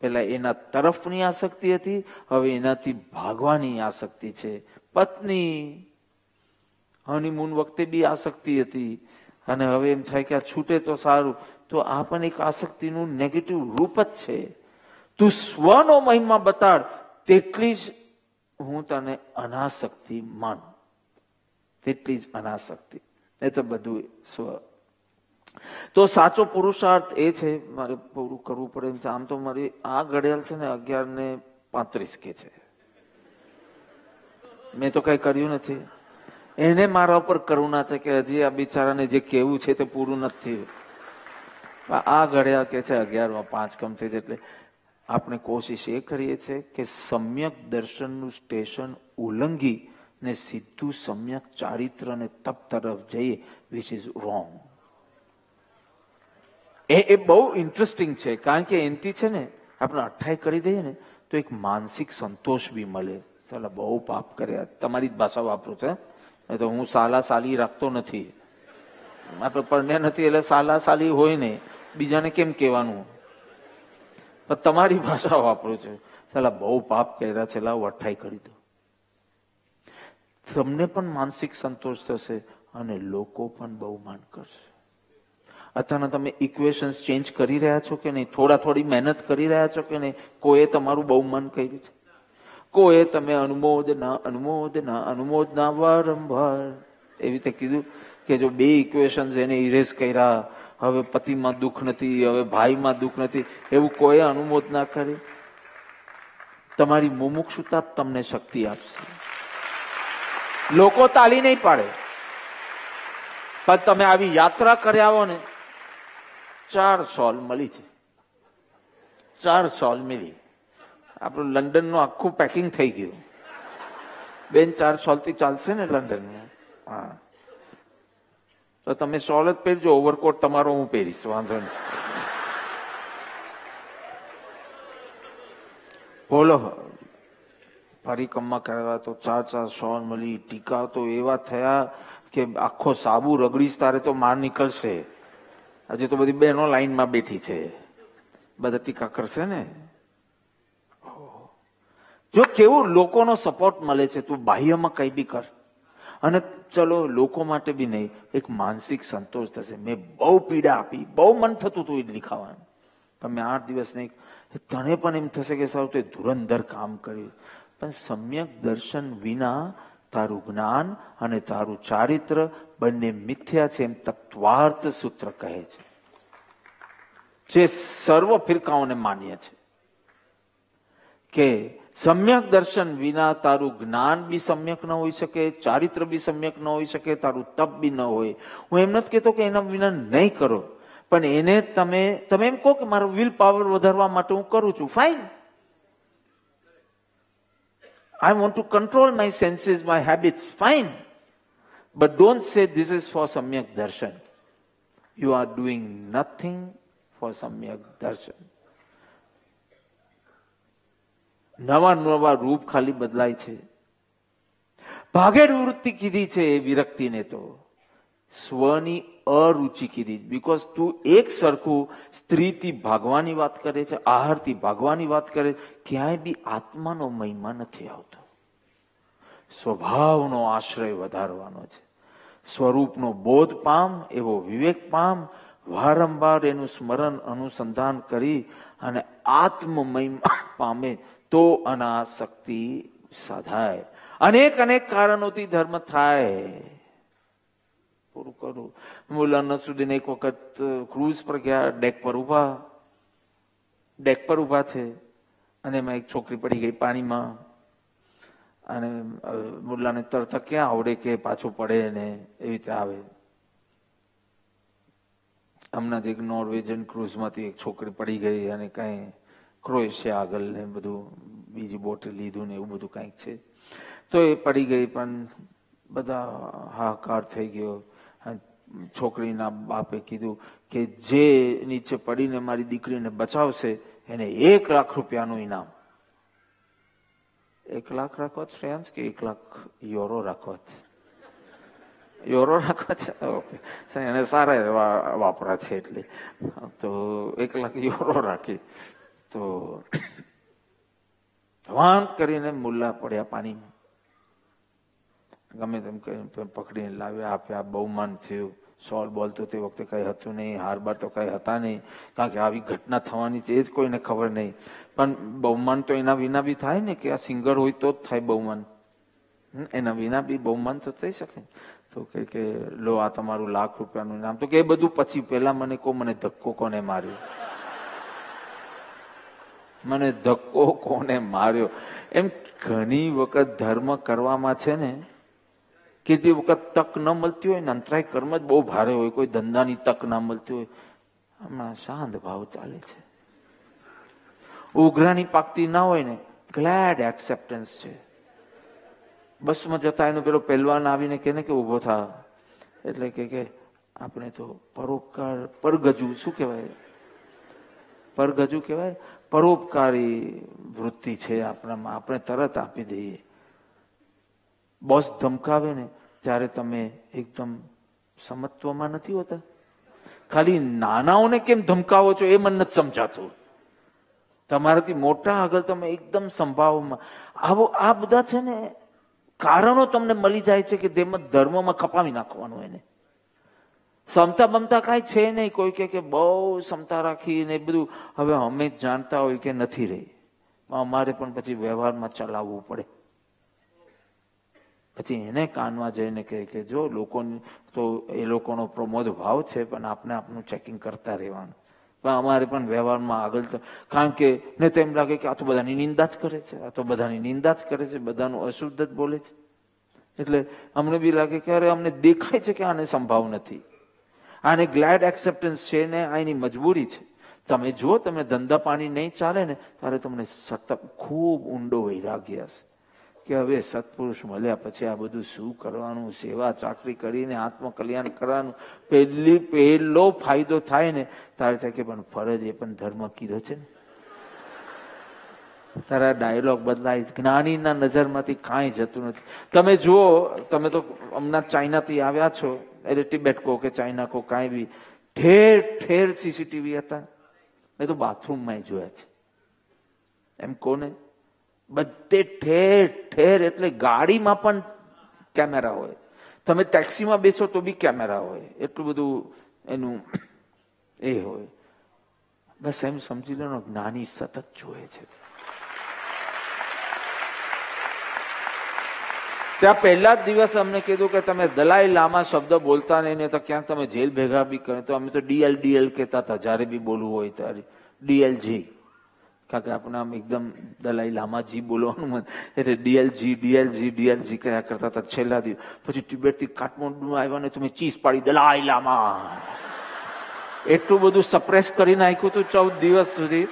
પહેલા એના તરફની આસક્તિ હતી, હવે એનાથી ભાગવાની આસક્તિ છે. પત્ની હનીમૂન વખતે બી આસક્તિ હતી અને હવે એમ થાય કે આ છૂટે તો સારું, તો આ પણ એક આસક્તિનું નેગેટિવ રૂપ જ છે. તું સ્વનો મહિમા બતાડ, તેટલી જ હું તને અનાસક્તિ માનું, તેટલી જ અનાસક્તિ. એ તો બધું સ્વ. તો સાચો પુરુષાર્થ એ છે. મારે પૂરું કરવું પડે. આમ તો મારી આ ઘડિયાળ છે ને 11:35 કે છે. મેં તો કઈ કર્યું નથી. એને મારા ઉપર કરુણા છે કે હજી આ બિચારાને જે કહેવું છે તે પૂરું નથી. આ ઘડિયાળ કે છે 11:05 થઈ છે. એટલે આપણે કોશિશ એ કરીએ છીએ કે સમ્યક દર્શનનું સ્ટેશન ઉલ્લંઘી ને સીધું સમ્યક ચારિત્ર ને તપ તરફ જઈએ, વિચ ઇઝ રોંગ. એ બહુ ઇન્ટરેસ્ટિંગ છે. કારણ કે એનથી છે ને આપણે અઠાઈ કરી દઈએ ને તો એક માનસિક સંતોષ બી મળે. સાલા બહુ પાપ કર્યા. તમારી જ ભાષા વાપરું છે તો હું સાલા સાલી રાખતો નથી. આપણે પરણ્યા નથી એટલે સાલા સાલી હોય ને, બીજાને કેમ કહેવાનું? પણ તમારી ભાષા વાપરું છું. સાલા બહુ પાપ કર્યા છે, લાવ અઠાઈ કરી દો. તમને પણ માનસિક સંતોષ થશે અને લોકો પણ બહુ માન કરશે. અથવા તમે ઇક્વેશન્સ ચેન્જ કરી રહ્યા છો કે નહીં, થોડી મહેનત કરી રહ્યા છો કે નહીં, કોઈએ તમારું બહુ મન કર્યું છે, કોઈએ તમે અનુમોદના વારંવાર એવી રીતે કીધું કે જો બે ઇક્વેશન્સ એને ઇરેઝ કર્યા, હવે પતિમાં દુઃખ નથી, હવે ભાઈમાં દુઃખ નથી, એવું કોઈએ અનુમોદના કરી. તમારી મુમુક્ષુતા તમને શક્તિ આપશે. લોકો તાળી નહીં પાડે, પણ તમે આવી યાત્રા કર્યા હો ને, 4 સોલ મળી છે. 4 સોલ મળી. આપણું લંડનનું આખું પેકિંગ થઈ ગયું. બેન 4 સોલથી ચાલશે ને લંડનમાં? હા, તો તમે સોલ જ પહેરજો. ઓવરકોટ તમારો હું પહેરીશ, વાંધો નહીં. બોલો, પરિક્રમા કરવા તો 4-4 સોલ મળી. ટીકા તો એવા થયા કે આખો સાબુ રગડીશ તારે તો માર નીકળશે. હજી તો બધી બહેનો લાઈનમાં બેઠી છે, બધા ટીકા કરશે ને. જો કેવું લોકોનો સપોર્ટ મળે છે. તું બાહ્યમાં કંઈ બી કર, અને ચલો લોકો માટે બી નહીં, એક માનસિક સંતોષ થશે. મેં બહુ પીડા આપી, બહુ મન થતું હતું ઇડલી ખાવાનું, પણ મેં 8 દિવસ નહીં. તને પણ એમ થશે કે સારું તે ધુરંધર કામ કર્યું. પણ સમ્યક દર્શન વિના તારું જ્ઞાન અને તારું ચારિત્ર બંને મિથ્યા છે, એમ તત્વાર્થ સૂત્ર કહે છે, જે સર્વ ફિરકાઓને માન્ય છે. કે સમ્યક દર્શન વિના તારું જ્ઞાન બી સમ્યક ન હોઈ શકે, ચારિત્ર બી સમ્યક ન હોઈ શકે, તારું તપ બી ન હોય. હું એમ નથી કહેતો કે એના વિના નહીં કરો, પણ એને તમે એમ કહો કે મારો વિલ પાવર વધારવા માટે હું કરું છું, fine. I want to control my senses, my habits, fine. But don't say this is for Samyak Darshan. You are doing nothing for Samyak Darshan. नवा नवा रूप खाली बदलाय छे, भागेड़ वृत्ति कीधी छे विरक्ति ने तो स्वनी अरुचि कीधी। बिकॉज तू एक सरखू स्त्री थी भागवानी बात करे छे, आहार थी भागवानी बात करे, क्यांय बी आत्मा नो महिमा नथी आवतो। स्वभाव नो आश्रय वधारवानो छे, स्वरूप नो बोध पाम एवो विवेक पाम, वारंवार एनु स्मरण अनुसंधान करी अने आत्म महिमा पामे तो अनासक्ति साधाय। अनेक अनेक कारणोंथी धर्म थाय। पूरुं करूं मुलाना सुधीने एक वक्त क्रूज पर गया, डेक पर उभा छे अने मां एक छोकरी पड़ी गई पानी मां, अने मुलाने तरत क्या आवडे के पाछो पड़े ने एवी रीते आवे। हमना ज एक नॉर्वेजियन क्रूज मांथी एक छोकरी पड़ी गई अने कई क्रोएशिया आगल ने बधु बीजी बोट लीधुं ने एवुं बधुं कंईक छे, तो ए पड़ी गई पण बधा हाहाकार थई गयो। छोकरीना बापे कीधुं के जे नीचे पड़ीने मारी दीकरीने बचावशे एने 1 लाख रुपयानुं इनाम। 1 लाख राखवत श्रेयांश के 1 लाख यूरो राखवत? यूरो राखवत छे, ओके एने सारा वापरा छे એટલે તો 1 લાખ यूरो રાખી। तो ધવાણ કરીને મુલ્લા પડ્યા પાણીમાં, ગમે તેમ કરીને પકડીને લાવ્યા, આપ્યા, બહુ માન થયું। સોલ બોલ તો તે વખતે કંઈ હતું નહીં, હારબાર તો કંઈ હતા નહીં, કારણ કે આવી ઘટના થવાની છે એ જ કોઈને ખબર નહીં। પણ બહુમાન તો એના વિના બી થાય ને, કે આ સિંગર હોય તો જ થાય બહુમાન, એના વિના બી બહુમાન તો થઈ શકે। તો કે લો આ તમારું 1 લાખ રૂપિયાનું નામ। તો કે એ બધું પછી, પહેલા મને કહો મને ધક્કો કોને માર્યો, મને ધક્કો કોને માર્યો। એમ ઘણી વખત ધર્મ કરવામાં છે ને, કેટલી વખત તક ન મળતી હોય ને, અંતરાય કર્મ જ બહુ ભારે હોય, કોઈ ધંધાની તક ના મળતી હોય, હમણાં શાંત ભાવ ચાલે છે, ઉઘરાણી પાકતી ના હોય ને, ગ્લેડ એક્સેપ્ટન્સ છે। બસમાં જતા એનો પેલો પહેલવાન આવીને કહે ને કે ઊભો થા, એટલે કે આપણે તો પરોપકાર પરગજુ, શું કહેવાય પરગજુ કહેવાય, પરોપકારી વૃત્તિ છે આપણામાં, આપણે તરત આપી દઈએ। બોસ ધમકાવે ને ત્યારે તમે એકદમ સમત્વમાં નથી હોતા। ખાલી નાનાઓને કેમ ધમકાવો છો એ મને નથી સમજાતું, તમારાથી મોટા આગળ તમે એકદમ સંભાવમાં આવો। આ બધા છે ને કારણો તમને મળી જાય છે કે તેમાં ધર્મમાં ખપાવી નાખવાનું એને। समता बमता कई छे नहीं, कोई के बहु समता राखी ने बधु हवे हमें जानता होय के नथी रही, अमारे पण पछी व्यवहार में चलाववू पड़े। पछी एने कानवा जईने कहे के जो लोको तो ए लोकोनो प्रमोद भाव छे, पण आपने आपनुं चेकिंग करता रहेवानुं, पण अमारे पण व्यवहार में आगळ। कारण के ने तेम लागे के आ तो बधानी निंदा ज करे छे, आ तो बधानी निंदा ज करे छे, बधानुं अशुद्ध ज बोले छे, एटले अमने बी लागे के अरे अमने देखाय छे के आने संभाव नथी, आने ग्लेड एक्सेप्टन्स है ने आनी मजबूरी है। तब जो तब धंधा पानी नहीं चले ने तारे तमने सतत खूब ऊंडो वैराग्य हशे कि हवे सत्पुरुष मल्या पछी आ बधुं शुं करवानुं, सेवा चाकरी करीने आत्मकल्याण करवानुं। पहलो फायदो थाय ने तारे थाय के पण फरज ए पण धर्म कीधो छे ने। तारा डायलॉग बदलाय, ज्ञानीना नजरमांथी कांई जतुं नथी। तमे जुओ, तमे तो हमणां चाइनाथी आव्या छो, એટલે તિબેટ કો કે ચાઇના કો કાંઈ બી ઠેર ઠેર સીસીટીવી હતા, મેં તો બાથરૂમમાં જોયા છે। એમ કોને બધે ઠેર ઠેર, એટલે ગાડીમાં પણ કેમેરા હોય, તમે ટેક્સીમાં બેસો તો બી કેમેરા હોય, એટલું બધું એનું એ હોય। બસ એમ સમજી લો, જ્ઞાની સતત જોવે છે। ત્યાં પહેલા જ દિવસ અમને કીધું કે તમે દલાઈ લામા શબ્દ બોલતા નહીં ને તો ક્યાંક તમે જેલ ભેગા બી કરે। તો અમે તો DL કહેતા હતા, જ્યારે બી બોલવું હોય ત્યારે DLG, કારણ કે આપણે આમ એકદમ દલાઈ લામાજી બોલવાનું મન, એટલે DLG કહ્યા કરતા હતા। છેલ્લા દિવસ પછી તિબેટથી કાઠમંડુમાં આવ્યા ને તો મેં ચીસ પાડી દલાઈ લામા, એટલું બધું સપ્રેસ કરી નાખ્યું હતું 14 દિવસ સુધી।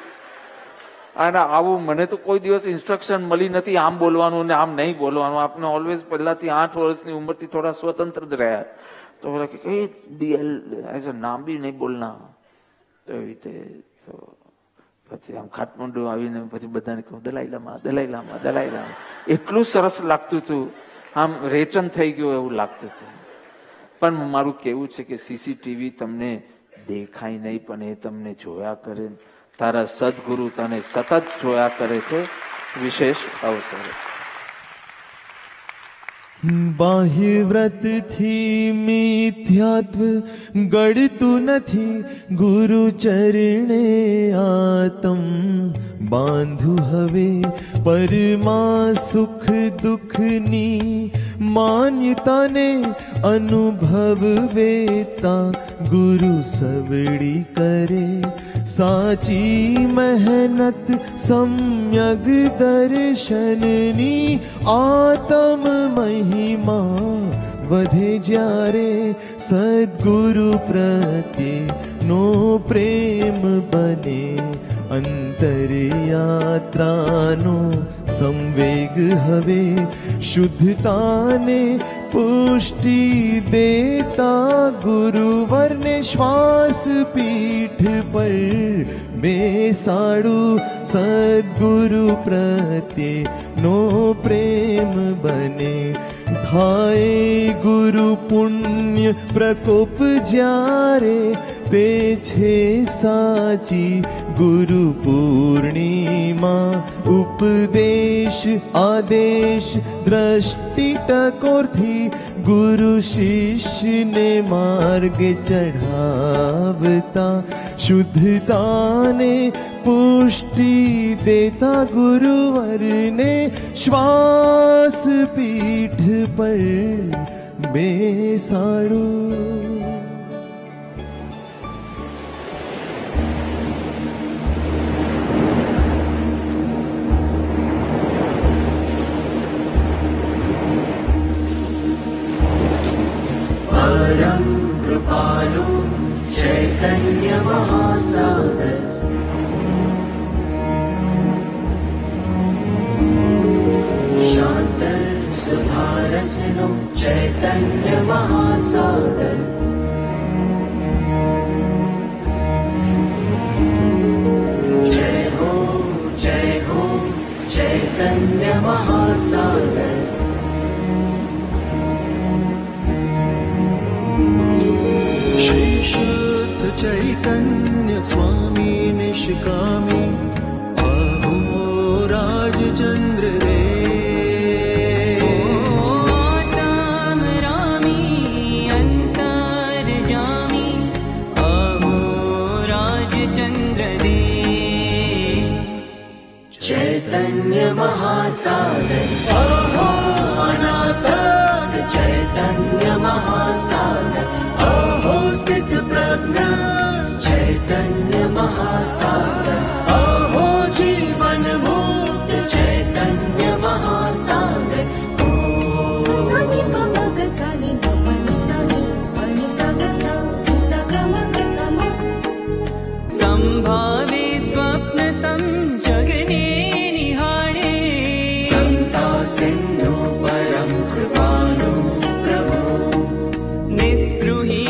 અને આવું મને તો કોઈ દિવસ ઇન્સ્ટ્રક્શન મળી નથી આમ બોલવાનું ને આમ નહીં બોલવાનું. આપને ઓલવેઝ પહેલાથી 8 વર્ષની ઉંમરથી થોડા સ્વતંત્ર જ રહ્યા. તો બોલા કે BL એઝ અ નામ બી નહીં બોલના. તો એવી રીતે પછી આમ ખાટમંડુ આવીને પછી બધાને કહું દલાઈ લામા. એટલું સરસ લાગતું હતું, આમ રેચન થઈ ગયું એવું લાગતું હતું. પણ મારું કહેવું છે કે CCTV તમને દેખાય નહીં પણ એ તમને જોયા કરે. તારા સદગુરુ તને સતત જોયા કરે છે. વિશેષ અવસર બાહ્ય વ્રતથી મિથ્યાત્વ ગળતું નથી, ગુરુ ચરણે આતમ બાંધું હવે. પરમા સુખ દુઃખની માન્યતાને અનુભવવેતા ગુરુ સવડી કરે. સાચી મહેનત સમ્યગ દર્શનની આત્મ મહિમા વધે જ્યારે સદગુરુ પ્રત્યેનો પ્રેમ બને. અંતરયાત્રાનો સંવેગ હવે શુદ્ધતાને પુષ્ટિ દેતા ગુરુવરને શ્વાસ પીઠ પર બેસાડું. સદગુરુ પ્રત્યેનો પ્રેમ બને. થાય ગુરુ પુણ્ય પ્રકોપ જ્યારે તે છે સાચી ગુરુ પૂર્ણિમા. ઉપદેશ આદેશ દ્રષ્ટિ ટકોરથી ગુરુ શિષ્યને માર્ગે ચઢાવતા શુદ્ધતાને પુષ્ટિ દેતા ગુરુવરને શ્વાસ પીઠ પર બેસાડું. परम कृपालु चैतन्य महासागर शांत सुधारसनु चैतन्य महासागर जय हो चैतन्य महासागर शुद्ध चैतन्य स्वामी निष्कामी आहो राजचंद्र दे चैतन्य महासागर आहो अनासार चैतन्य महासागर स्थित प्रज्ञा चैतन्य महासागर अहो जीवन मुक्त चैतन्य महासागर संभावे स्वप्न सम जगने निहारे संता सिंधु परम कृपालु प्रभु निस्पृही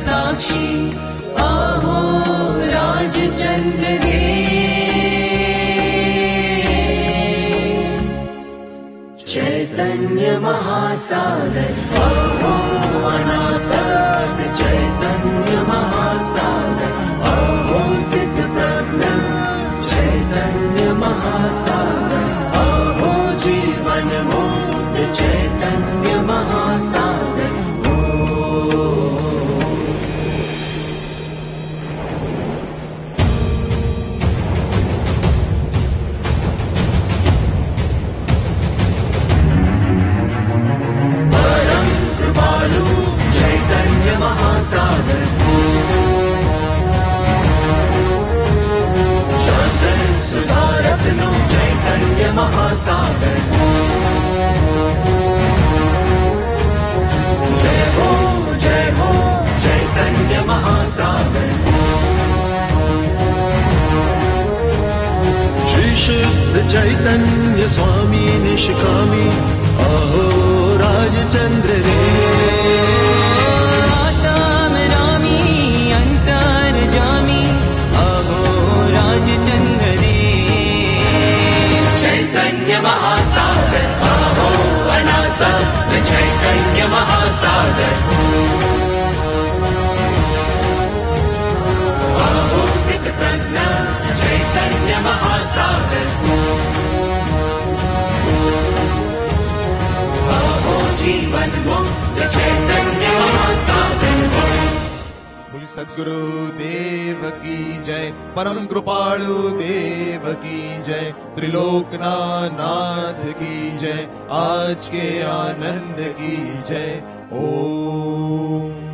साक्षी आहो राजचंद्र देव चैतन्य महासागर आहो अनासार चैतन्य महासागर आहो स्थित प्रज्ञा चैतन्य महासागर आहो जीवन मुक्त चैतन्य महासागर परम महासागर। जय हो चैतन्य महासागर। श्री शुद्ध चैतन्य स्वामी निष्कामी अहो राजचंद्र रे। महासागर अहो अनासार चैतन्य महासागर। अहो स्थित प्रज्ञा चैतन्य महासागर। अहो जीवन मुक्त चैतन्य महासागर। सद्गुरु देव की जय। परम कृपालु देव की जय। त्रिलोकनाथ की जय। आज के आनंद की जय। ओम।